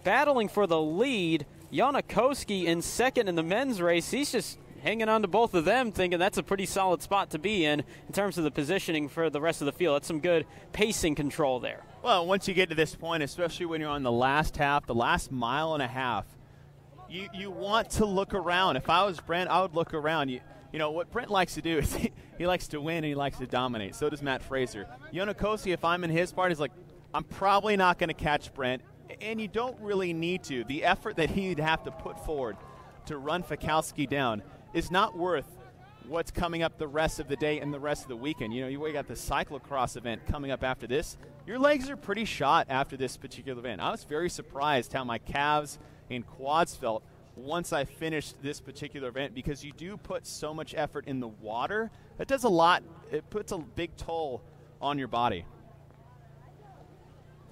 battling for the lead. Jonne Koski in second in the men's race. He's just hanging on to both of them, thinking that's a pretty solid spot to be in terms of the positioning for the rest of the field. That's some good pacing control there. Well, once you get to this point, especially when you're on the last half, the last mile and a half, you want to look around. If I was Brent, I would look around. You know, what Brent likes to do is he likes to win and he likes to dominate. So does Matt Fraser. Jonne Koski, if I'm in his part, is like, I'm probably not going to catch Brent. And you don't really need to. The effort that he'd have to put forward to run Fikowski down is not worth what's coming up the rest of the day and the rest of the weekend. You know, you got the cyclocross event coming up after this. Your legs are pretty shot after this particular event. I was very surprised how my calves and quads felt once I finished this particular event, because you do put so much effort in the water. That does a lot. It puts a big toll on your body.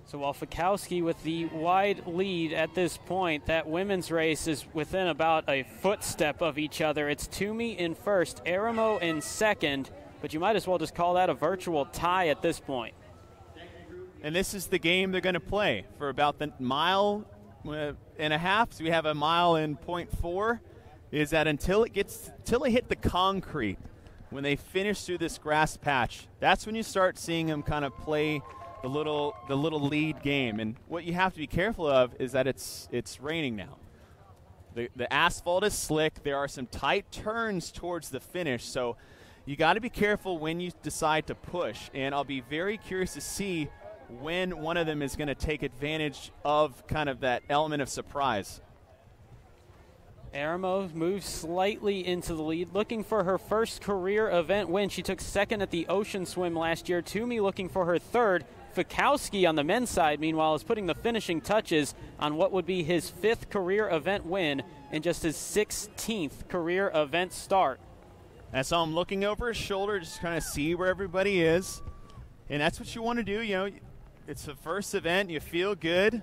So while Fikowski with the wide lead at this point, that women's race is within about a footstep of each other. It's Toomey in first, Arimo in second, but you might as well just call that a virtual tie at this point. And this is the game they're going to play for about the mile and a half. So we have a mile and 0.4. Is that until they hit the concrete, when they finish through this grass patch, that's when you start seeing them kind of play the little lead game. And what you have to be careful of is that it's raining now. The asphalt is slick. There are some tight turns towards the finish, so you got to be careful when you decide to push. And I'll be very curious to see when one of them is going to take advantage of kind of that element of surprise. Arimo moves slightly into the lead, looking for her first career event win. She took second at the ocean swim last year. Toomey looking for her third. Fikowski on the men's side, meanwhile, is putting the finishing touches on what would be his fifth career event win and just his 16th career event start. I saw him looking over his shoulder, just kind of see where everybody is. And that's what you want to do. You know, it's the first event. You feel good.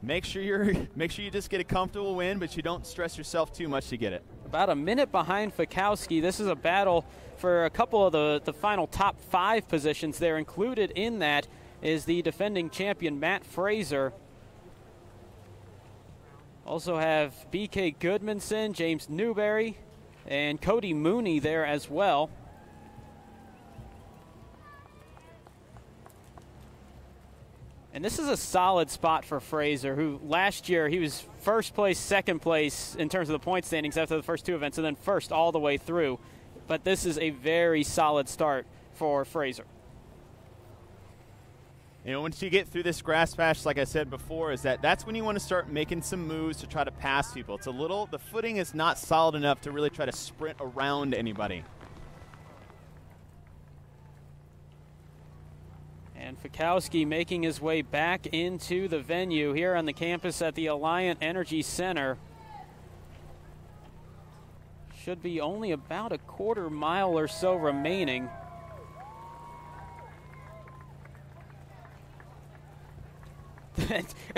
Make sure you just get a comfortable win, but you don't stress yourself too much to get it. About a minute behind Fikowski. This is a battle for a couple of the final top five positions there. Included in that is the defending champion Matt Fraser. Also have BK Goodmanson, James Newberry, and Cody Mooney there as well. And this is a solid spot for Fraser, who last year he was first place, second place in terms of the point standings after the first two events, and then first all the way through. But this is a very solid start for Fraser. And once you get through this grass patch, like I said before, is that's when you want to start making some moves to try to pass people. It's the footing is not solid enough to really try to sprint around anybody. And Fikowski making his way back into the venue here on the campus at the Alliant Energy Center. Should be only about a quarter mile or so remaining.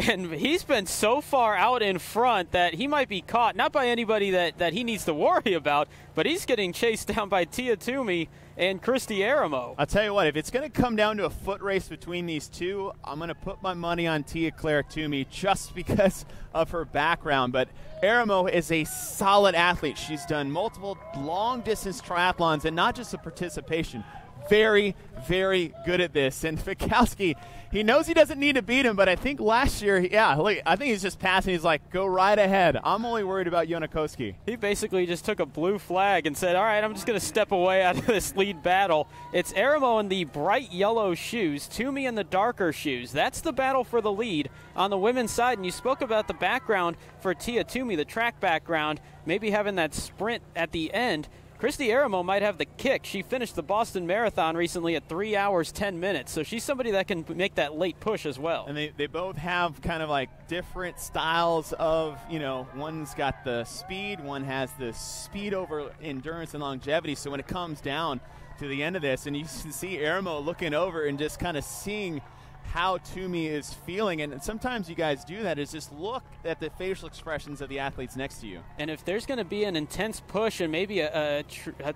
And he's been so far out in front that he might be caught, not by anybody that he needs to worry about, but he's getting chased down by Tia Toomey and Christy Arimo. I'll tell you what, if it's going to come down to a foot race between these two, I'm going to put my money on Tia Claire Toomey just because of her background. But Arimo is a solid athlete. She's done multiple long-distance triathlons, and not just the participation. Very, very good at this. And Fikowski, he knows he doesn't need to beat him, but I think last year, I think he's just passing. He's like, go right ahead. I'm only worried about Jonne Koski. He basically just took a blue flag and said, all right, I'm just going to step away out of this lead battle. It's Arimo in the bright yellow shoes, Toomey in the darker shoes. That's the battle for the lead on the women's side. And you spoke about the background for Tia Toomey, the track background, maybe having that sprint at the end. Christy Arimo might have the kick. She finished the Boston Marathon recently at 3 hours, 10 minutes. So she's somebody that can make that late push as well. And they both have kind of like different styles of, you know, one's got the speed, one has the speed over endurance and longevity. So when it comes down to the end of this, and you can see Arimo looking over and just kind of seeing how Toomey is feeling, and sometimes you guys do that, is just look at the facial expressions of the athletes next to you. And if there's going to be an intense push and maybe a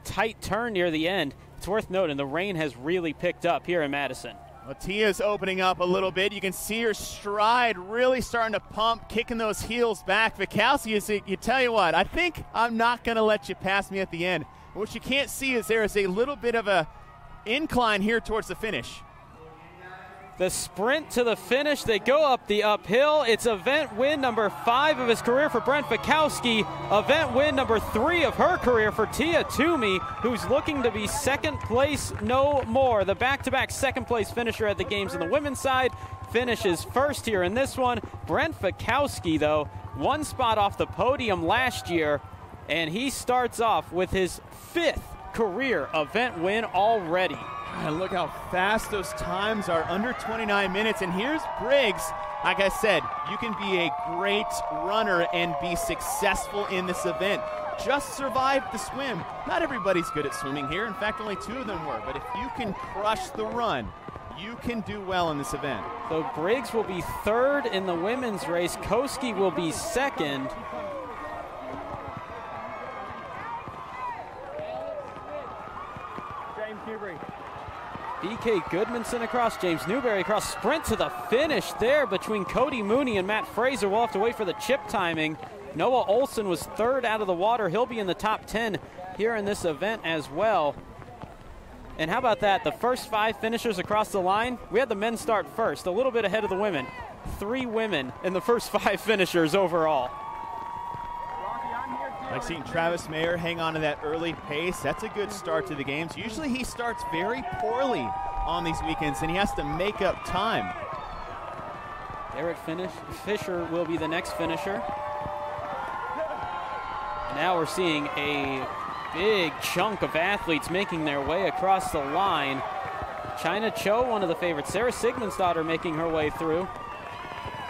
tight turn near the end, it's worth noting the rain has really picked up here in Madison. Well, Tia's opening up a little bit. You can see her stride really starting to pump, kicking those heels back. Fikowski, you tell you what, I think I'm not going to let you pass me at the end. What you can't see is there is a little bit of a incline here towards the finish. The sprint to the finish, they go up the uphill. It's event win number 5 of his career for Brent Fikowski. Event win number 3 of her career for Tia Toomey, who's looking to be second place no more. The back-to-back second place finisher at the games on the women's side finishes first here in this one. Brent Fikowski, though, one spot off the podium last year, and he starts off with his 5th career event win already. And look how fast those times are, under 29 minutes. And here's Briggs. Like I said, you can be a great runner and be successful in this event. Just survive the swim. Not everybody's good at swimming here. In fact, only 2 of them were. But if you can crush the run, You can do well in this event. So Briggs will be third in the women's race. Koski will be second. BK Goodmanson across, James Newberry across, sprint to the finish there between Cody Mooney and Matt Fraser. We'll have to wait for the chip timing. Noah Olson was third out of the water. He'll be in the top 10 here in this event as well. And how about that? The first five finishers across the line, we had the men start first, a little bit ahead of the women. Three women in the first five finishers overall. Like seeing Travis Mayer hang on to that early pace, that's a good start to the games. Usually he starts very poorly on these weekends, and he has to make up time. Derek Fisher will be the next finisher. Now we're seeing a big chunk of athletes making their way across the line. China Cho, one of the favorites. Sarah Sigmund's daughter making her way through.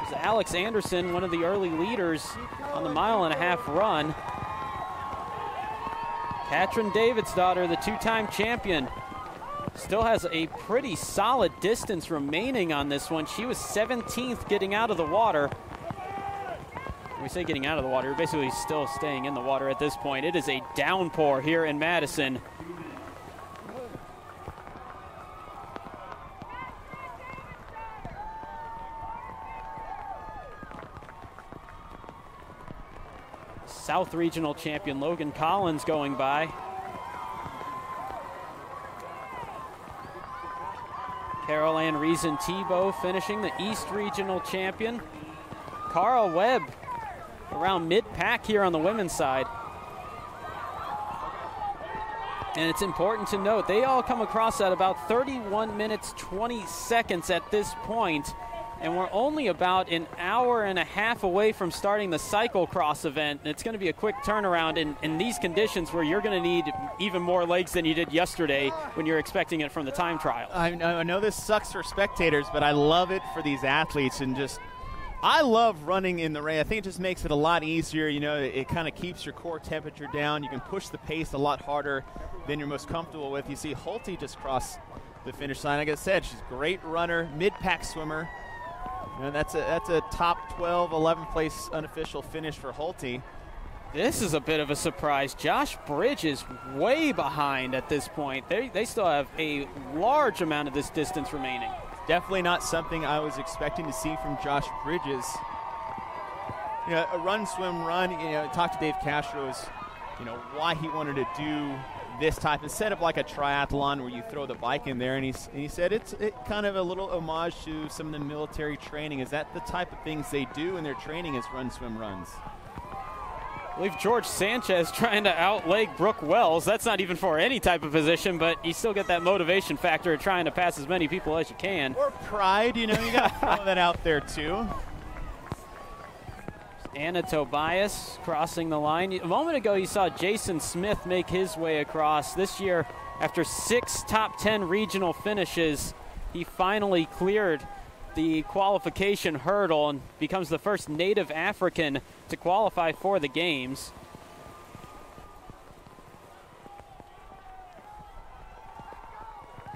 There's Alex Anderson, one of the early leaders on the mile-and-a-half run. Katrin Davidsdottir, the two-time champion, still has a pretty solid distance remaining on this one. She was 17th getting out of the water. When we say getting out of the water, you're basically still staying in the water at this point. It is a downpour here in Madison. South Regional champion Logan Collins going by. Carol Ann Reason-Tebow finishing, the East Regional champion. Cara Webb around mid-pack here on the women's side. And it's important to note, they all come across at about 31 minutes, 20 seconds at this point. And we're only about an hour and a half away from starting the cyclocross event. It's going to be a quick turnaround in these conditions where you're going to need even more legs than you did yesterday when you're expecting it from the time trial. I know this sucks for spectators, but I love it for these athletes. And just, I love running in the rain. I think it just makes it a lot easier. You know, it kind of keeps your core temperature down. You can push the pace a lot harder than you're most comfortable with. You see Holte just cross the finish line. Like I said, she's a great runner, mid-pack swimmer. You know, that's a top 12, 11th place unofficial finish for Holte. This is a bit of a surprise. Josh Bridges way behind at this point. They still have a large amount of this distance remaining. Definitely not something I was expecting to see from Josh Bridges. You know, a run, swim, run. You know, talk to Dave Castro's, you know, why he wanted to do this type instead of like a triathlon where you throw the bike in there, and he said it's kind of a little homage to some of the military training. Is that the type of things they do in their training, is run, swim, runs? I believe George Sanchez trying to outleg Brooke Wells. That's not even for any type of position, but you still get that motivation factor of trying to pass as many people as you can. Or pride, you know, you gotta throw that out there too. Anna Tobias crossing the line. A moment ago, you saw Jason Smith make his way across. This year, after 6 top 10 regional finishes, he finally cleared the qualification hurdle and becomes the first native African to qualify for the games.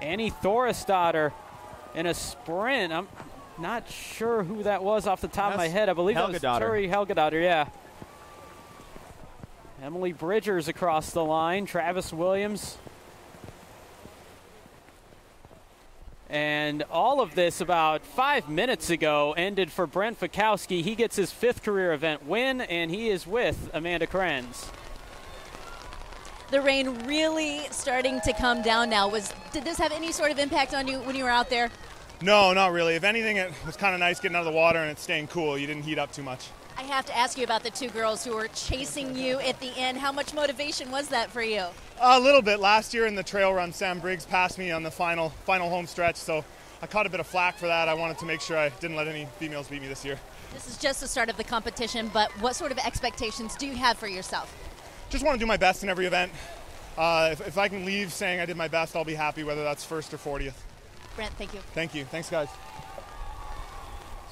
Annie Thorisdottir in a sprint. I'm not sure who that was off the top of my head. I believe that was Turi Helgadottir, yeah. Emily Bridgers across the line, Travis Williams. And all of this about 5 minutes ago ended for Brent Fikowski. He gets his 5th career event win, and he is with Amanda Krenz. The rain really starting to come down now. Did this have any sort of impact on you when you were out there? No, not really. If anything, it was kind of nice getting out of the water and it's staying cool. You didn't heat up too much. I have to ask you about the 2 girls who were chasing you at the end. How much motivation was that for you? A little bit. Last year in the trail run, Sam Briggs passed me on the final home stretch, so I caught a bit of flack for that. I wanted to make sure I didn't let any females beat me this year. This is just the start of the competition, but what sort of expectations do you have for yourself? Just want to do my best in every event. If I can leave saying I did my best, I'll be happy, whether that's 1st or 40th. Brent, thank you. Thank you. Thanks, guys.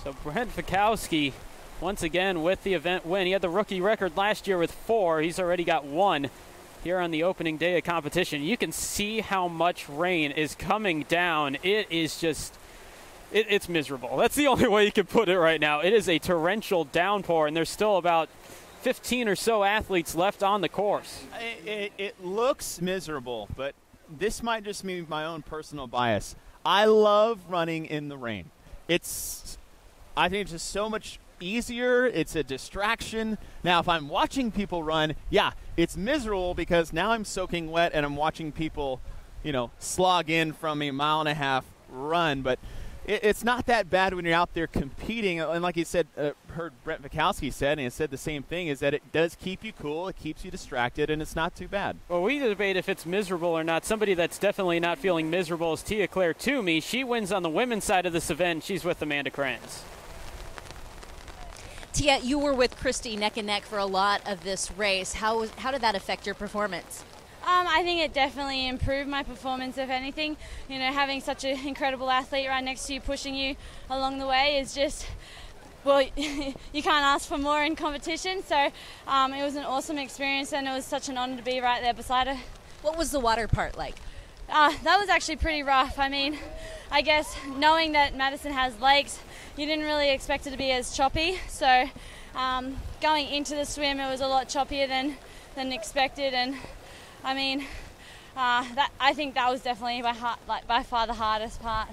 So Brent Fikowski, once again, with the event win. He had the rookie record last year with 4. He's already got 1 here on the opening day of competition. You can see how much rain is coming down. It is just, it's miserable. That's the only way you can put it right now. It is a torrential downpour, and there's still about 15 or so athletes left on the course. It looks miserable, but this might just be my own personal bias. I love running in the rain. I think it's just so much easier. It's a distraction. Now, if I'm watching people run, yeah, it's miserable because now I'm soaking wet and I'm watching people, you know, slog in from a mile-and-a-half run. But it's not that bad when you're out there competing. And like you said, heard Brent Fikowski said, and he said the same thing, is that it does keep you cool, it keeps you distracted, and it's not too bad. Well, we debate if it's miserable or not. Somebody that's definitely not feeling miserable is Tia Claire Toomey. She wins on the women's side of this event. She's with Amanda Krenz. Tia, you were with Christy neck and neck for a lot of this race. How did that affect your performance? I think it definitely improved my performance, if anything. You know, having such an incredible athlete right next to you, pushing you along the way is just, well, you can't ask for more in competition. So it was an awesome experience, and it was such an honor to be right there beside her. What was the water part like? That was actually pretty rough. I mean, I guess knowing that Madison has lakes, you didn't really expect it to be as choppy. So going into the swim, it was a lot choppier than expected, and I mean, I think that was definitely by far the hardest part.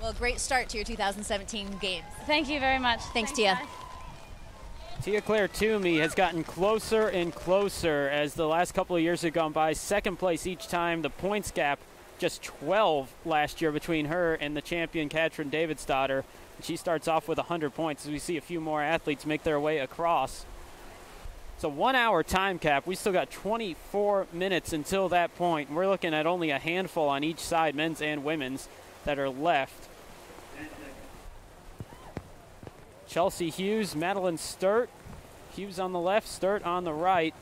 Well, great start to your 2017 games. Thank you very much. Thanks Tia. Guys. Tia Claire Toomey has gotten closer and closer as the last couple of years have gone by. Second place each time. The points gap just 12 last year between her and the champion Katrin Davidsdottir. She starts off with 100 points as we see a few more athletes make their way across. It's a 1 hour time cap. We still got 24 minutes until that point. We're looking at only a handful on each side, men's and women's, that are left. Chelsea Hughes, Madeline Sturt. Hughes on the left, Sturt on the right.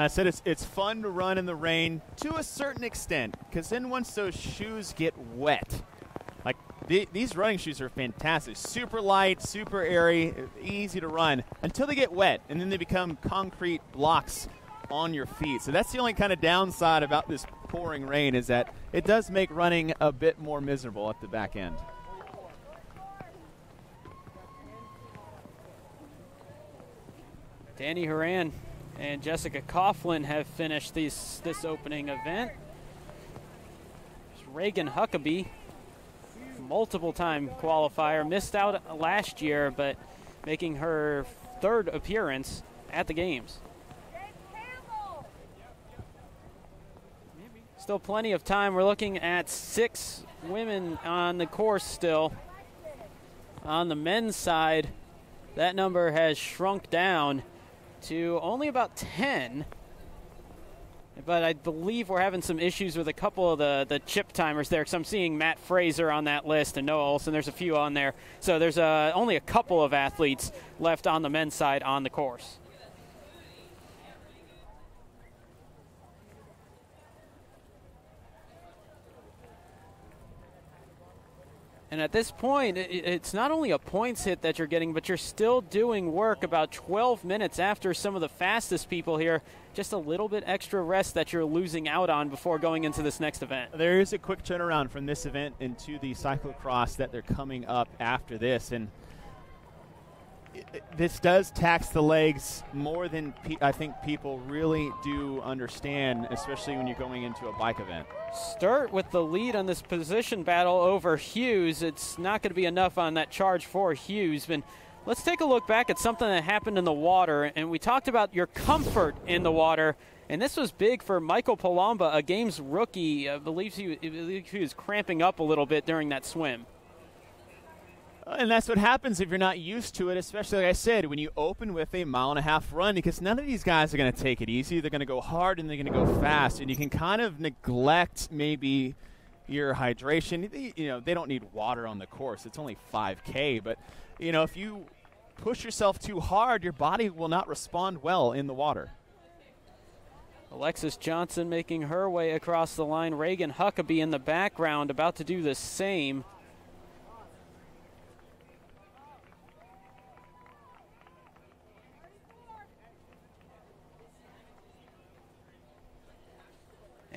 I said it's fun to run in the rain to a certain extent, because then once those shoes get wet, like these running shoes are fantastic, super light, super airy, easy to run until they get wet, and then they become concrete blocks on your feet. So that's the only kind of downside about this pouring rain, is that it does make running a bit more miserable at the back end. Danny Horan and Jessica Coughlin have finished this opening event. There's Reagan Huckabee, multiple-time qualifier, missed out last year, but making her third appearance at the games. Still plenty of time. We're looking at 6 women on the course still. On the men's side, that number has shrunk down to only about 10, but I believe we're having some issues with a couple of the chip timers there, because I'm seeing Matt Fraser on that list and Noah Olson. There's a few on there, so there's only a couple of athletes left on the men's side on the course. And at this point, it's not only a points hit that you're getting, but you're still doing work about 12 minutes after some of the fastest people here. Just a little bit extra rest that you're losing out on before going into this next event. There is a quick turnaround from this event into the cyclocross that they're coming up after this. And this does tax the legs more than I think people really do understand, especially when you're going into a bike event. Sturt with the lead on this position battle over Hughes. It's not going to be enough on that charge for Hughes. But let's take a look back at something that happened in the water. And we talked about your comfort in the water. And this was big for Michael Palumbo, a games rookie. I believe he was cramping up a little bit during that swim. And that's what happens if you're not used to it, especially, like I said, when you open with a mile-and-a-half run, because none of these guys are going to take it easy. They're going to go hard and they're going to go fast, and you can kind of neglect maybe your hydration. You know, they don't need water on the course. It's only 5K, but, you know, if you push yourself too hard, your body will not respond well in the water. Alexis Johnson making her way across the line. Reagan Huckabee in the background about to do the same.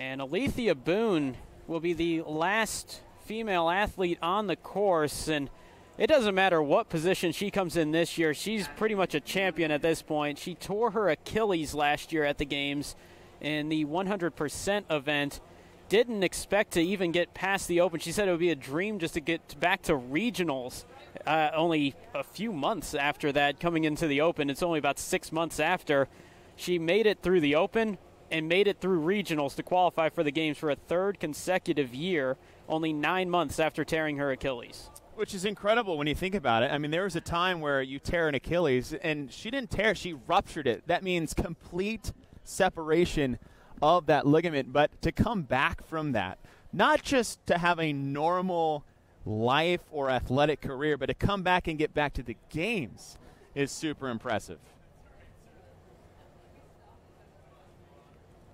And Alethea Boone will be the last female athlete on the course, and it doesn't matter what position she comes in this year, she's pretty much a champion at this point. She tore her Achilles last year at the games in the 100% event. Didn't expect to even get past the Open. She said it would be a dream just to get back to regionals only a few months after that, coming into the Open. It's only about 6 months after. She made it through the Open and made it through regionals to qualify for the games for a third consecutive year, only 9 months after tearing her Achilles. Which is incredible when you think about it. I mean, there was a time where you tear an Achilles, and she didn't tear, she ruptured it. That means complete separation of that ligament. But to come back from that, not just to have a normal life or athletic career, but to come back and get back to the games is super impressive.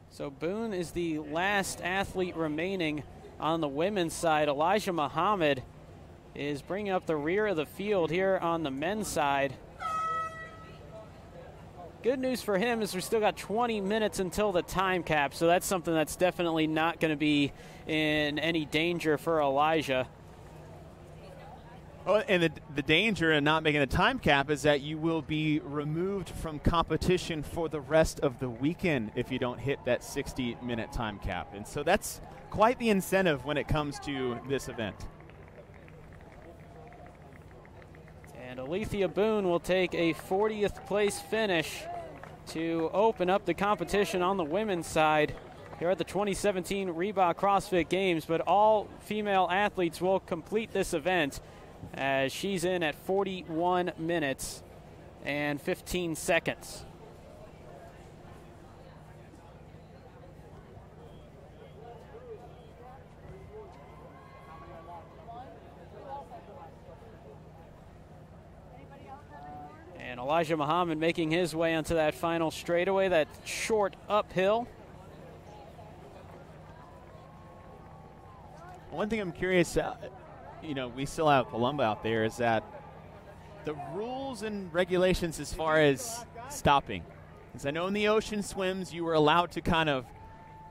So Boone is the last athlete remaining on the women's side. Elijah Muhammad is bringing up the rear of the field here on the men's side. Good news for him is we've still got 20 minutes until the time cap, so that's something that's definitely not going to be in any danger for Elijah. Oh, and the danger in not making the time cap is that you will be removed from competition for the rest of the weekend if you don't hit that 60-minute time cap. And so that's quite the incentive when it comes to this event. And Alethea Boone will take a 40th place finish to open up the competition on the women's side here at the 2017 Reebok CrossFit Games. But all female athletes will complete this event as she's in at 41 minutes and 15 seconds. And Elijah Muhammad making his way onto that final straightaway, that short uphill. One thing I'm curious, you know, we still have Palumbo out there, is that the rules and regulations as far as stopping. Because I know in the ocean swims, you were allowed to kind of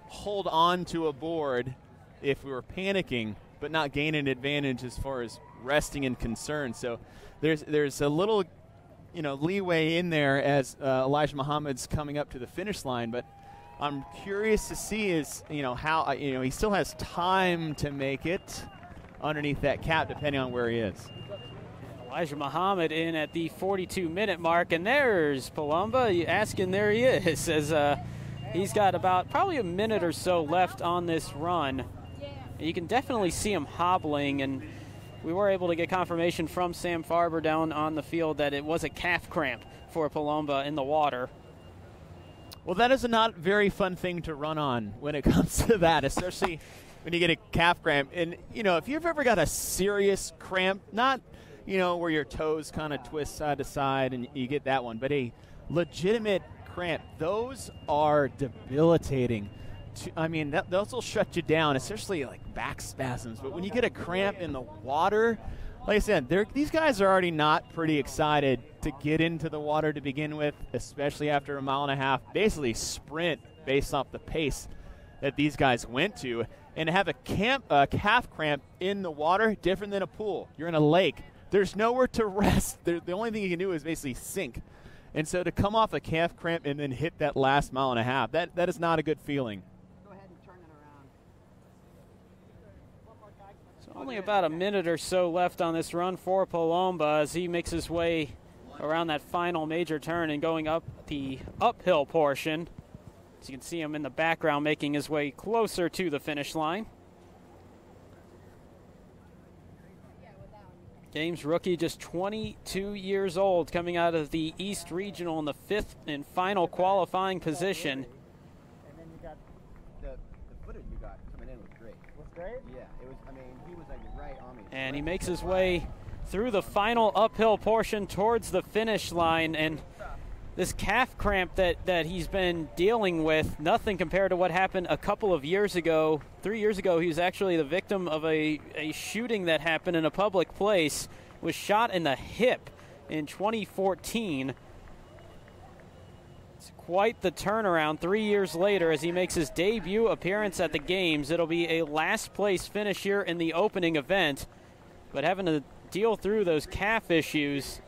hold on to a board if we were panicking, but not gain an advantage as far as resting and concern. So there's a little, you know, leeway in there as Elijah Muhammad's coming up to the finish line, but I'm curious to see is, you know, how, you know, he still has time to make it underneath that cap depending on where he is. Elijah Muhammad in at the 42-minute mark, and there's Palumbo. You ask him, there he is, as he's got about probably a minute or so left on this run. You can definitely see him hobbling, and we were able to get confirmation from Sam Farber down on the field that it was a calf cramp for Palumbo in the water. Well, that is a not very fun thing to run on when it comes to that, especially when you get a calf cramp. And, you know, if you've ever got a serious cramp, not, you know, where your toes kind of twist side to side and you get that one, but a legitimate cramp, those are debilitating. I mean, those will shut you down, especially like back spasms. But when you get a cramp in the water, like I said, these guys are already not pretty excited to get into the water to begin with, especially after a mile and a half, basically sprint based off the pace that these guys went to. And to have a calf cramp in the water, different than a pool. You're in a lake. There's nowhere to rest. The only thing you can do is basically sink. And so to come off a calf cramp and then hit that last mile and a half, that is not a good feeling. Only about a minute or so left on this run for Palumbo as he makes his way around that final major turn and going up the uphill portion. As you can see him in the background making his way closer to the finish line. Games rookie, just 22 years old, coming out of the East Regional in the fifth and final qualifying position. And then you got the footage you got coming in was great. Was great? Yeah, it was, I mean, he was like right on me. And he makes his way through the final uphill portion towards the finish line, and this calf cramp that he's been dealing with, nothing compared to what happened a couple of years ago. 3 years ago, he was actually the victim of a shooting that happened in a public place, was shot in the hip in 2014. It's quite the turnaround 3 years later as he makes his debut appearance at the games. It'll be a last-place finish here in the opening event, but having to deal through those calf issues.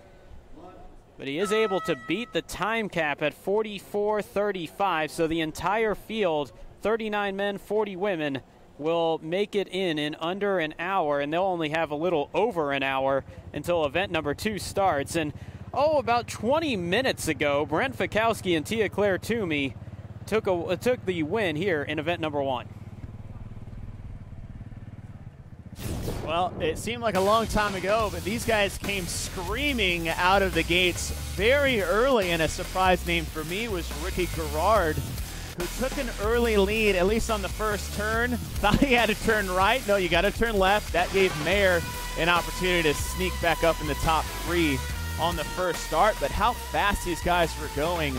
But he is able to beat the time cap at 44:35, so the entire field, 39 men, 40 women, will make it in under an hour, and they'll only have a little over an hour until event number 2 starts. And about 20 minutes ago, Brent Fikowski and Tia Claire Toomey took the win here in event number 1. Well, it seemed like a long time ago, but these guys came screaming out of the gates very early, and a surprise name for me was Ricky Garard, who took an early lead, at least on the first turn. Thought he had to turn right. No, you got to turn left. That gave Mayer an opportunity to sneak back up in the top 3 on the first start, but how fast these guys were going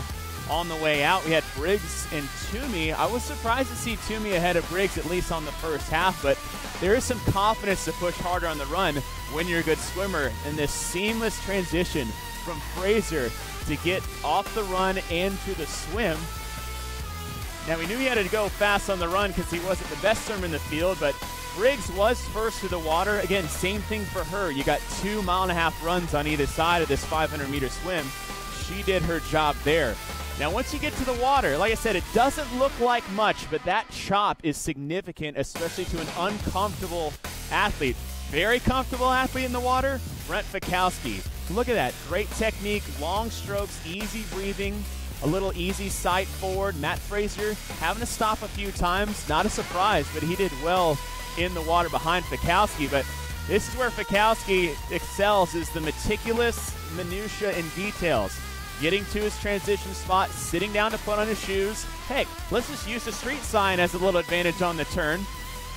on the way out. We had Briggs and Toomey. I was surprised to see Toomey ahead of Briggs, at least on the first half, but there is some confidence to push harder on the run when you're a good swimmer, and this seamless transition from Fraser to get off the run and to the swim. Now, we knew he had to go fast on the run because he wasn't the best swimmer in the field, but Briggs was first to the water. Again, same thing for her. You got 2 mile-and-a-half runs on either side of this 500-meter swim. She did her job there. Now, once you get to the water, like I said, it doesn't look like much, but that chop is significant, especially to an uncomfortable athlete. Very comfortable athlete in the water, Brent Fikowski. Look at that. Great technique, long strokes, easy breathing, a little easy sight forward. Matt Fraser having to stop a few times. Not a surprise, but he did well in the water behind Fikowski. But this is where Fikowski excels, is the meticulous minutia and details. Getting to his transition spot, sitting down to put on his shoes. Hey, let's just use the street sign as a little advantage on the turn.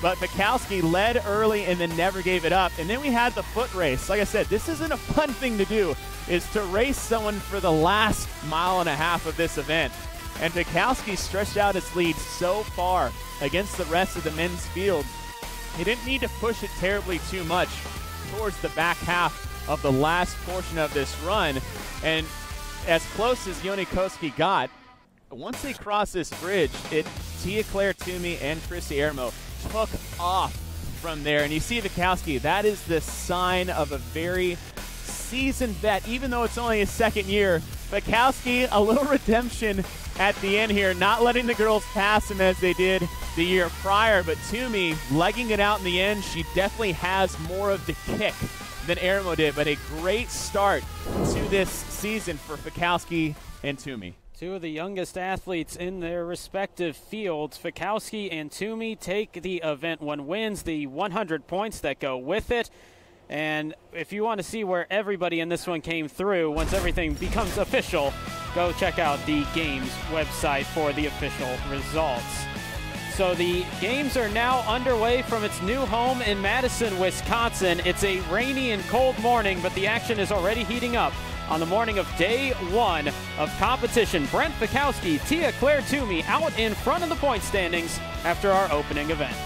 But Fikowski led early and then never gave it up. And then we had the foot race. Like I said, this isn't a fun thing to do, is to race someone for the last 1.5 miles of this event. And Fikowski stretched out his lead so far against the rest of the men's field. He didn't need to push it terribly too much towards the back half of the last portion of this run. And as close as Jonne Koski got, once they crossed this bridge, Tia Claire Toomey and Christy Arimo took off from there. And you see Fikowski, that is the sign of a very seasoned vet, even though it's only his second year. Fikowski, a little redemption at the end here, not letting the girls pass him as they did the year prior. But Toomey legging it out in the end. She definitely has more of the kick than Arimo did, but a great start to this season for Fikowski and Toomey. Two of the youngest athletes in their respective fields. Fikowski and Toomey take the event one wins, the 100 points that go with it. And if you want to see where everybody in this one came through, once everything becomes official, go check out the Games website for the official results. So the Games are now underway from its new home in Madison, Wisconsin. It's a rainy and cold morning, but the action is already heating up on the morning of day 1 of competition. Brent Fikowski, Tia Claire Toomey out in front of the point standings after our opening event.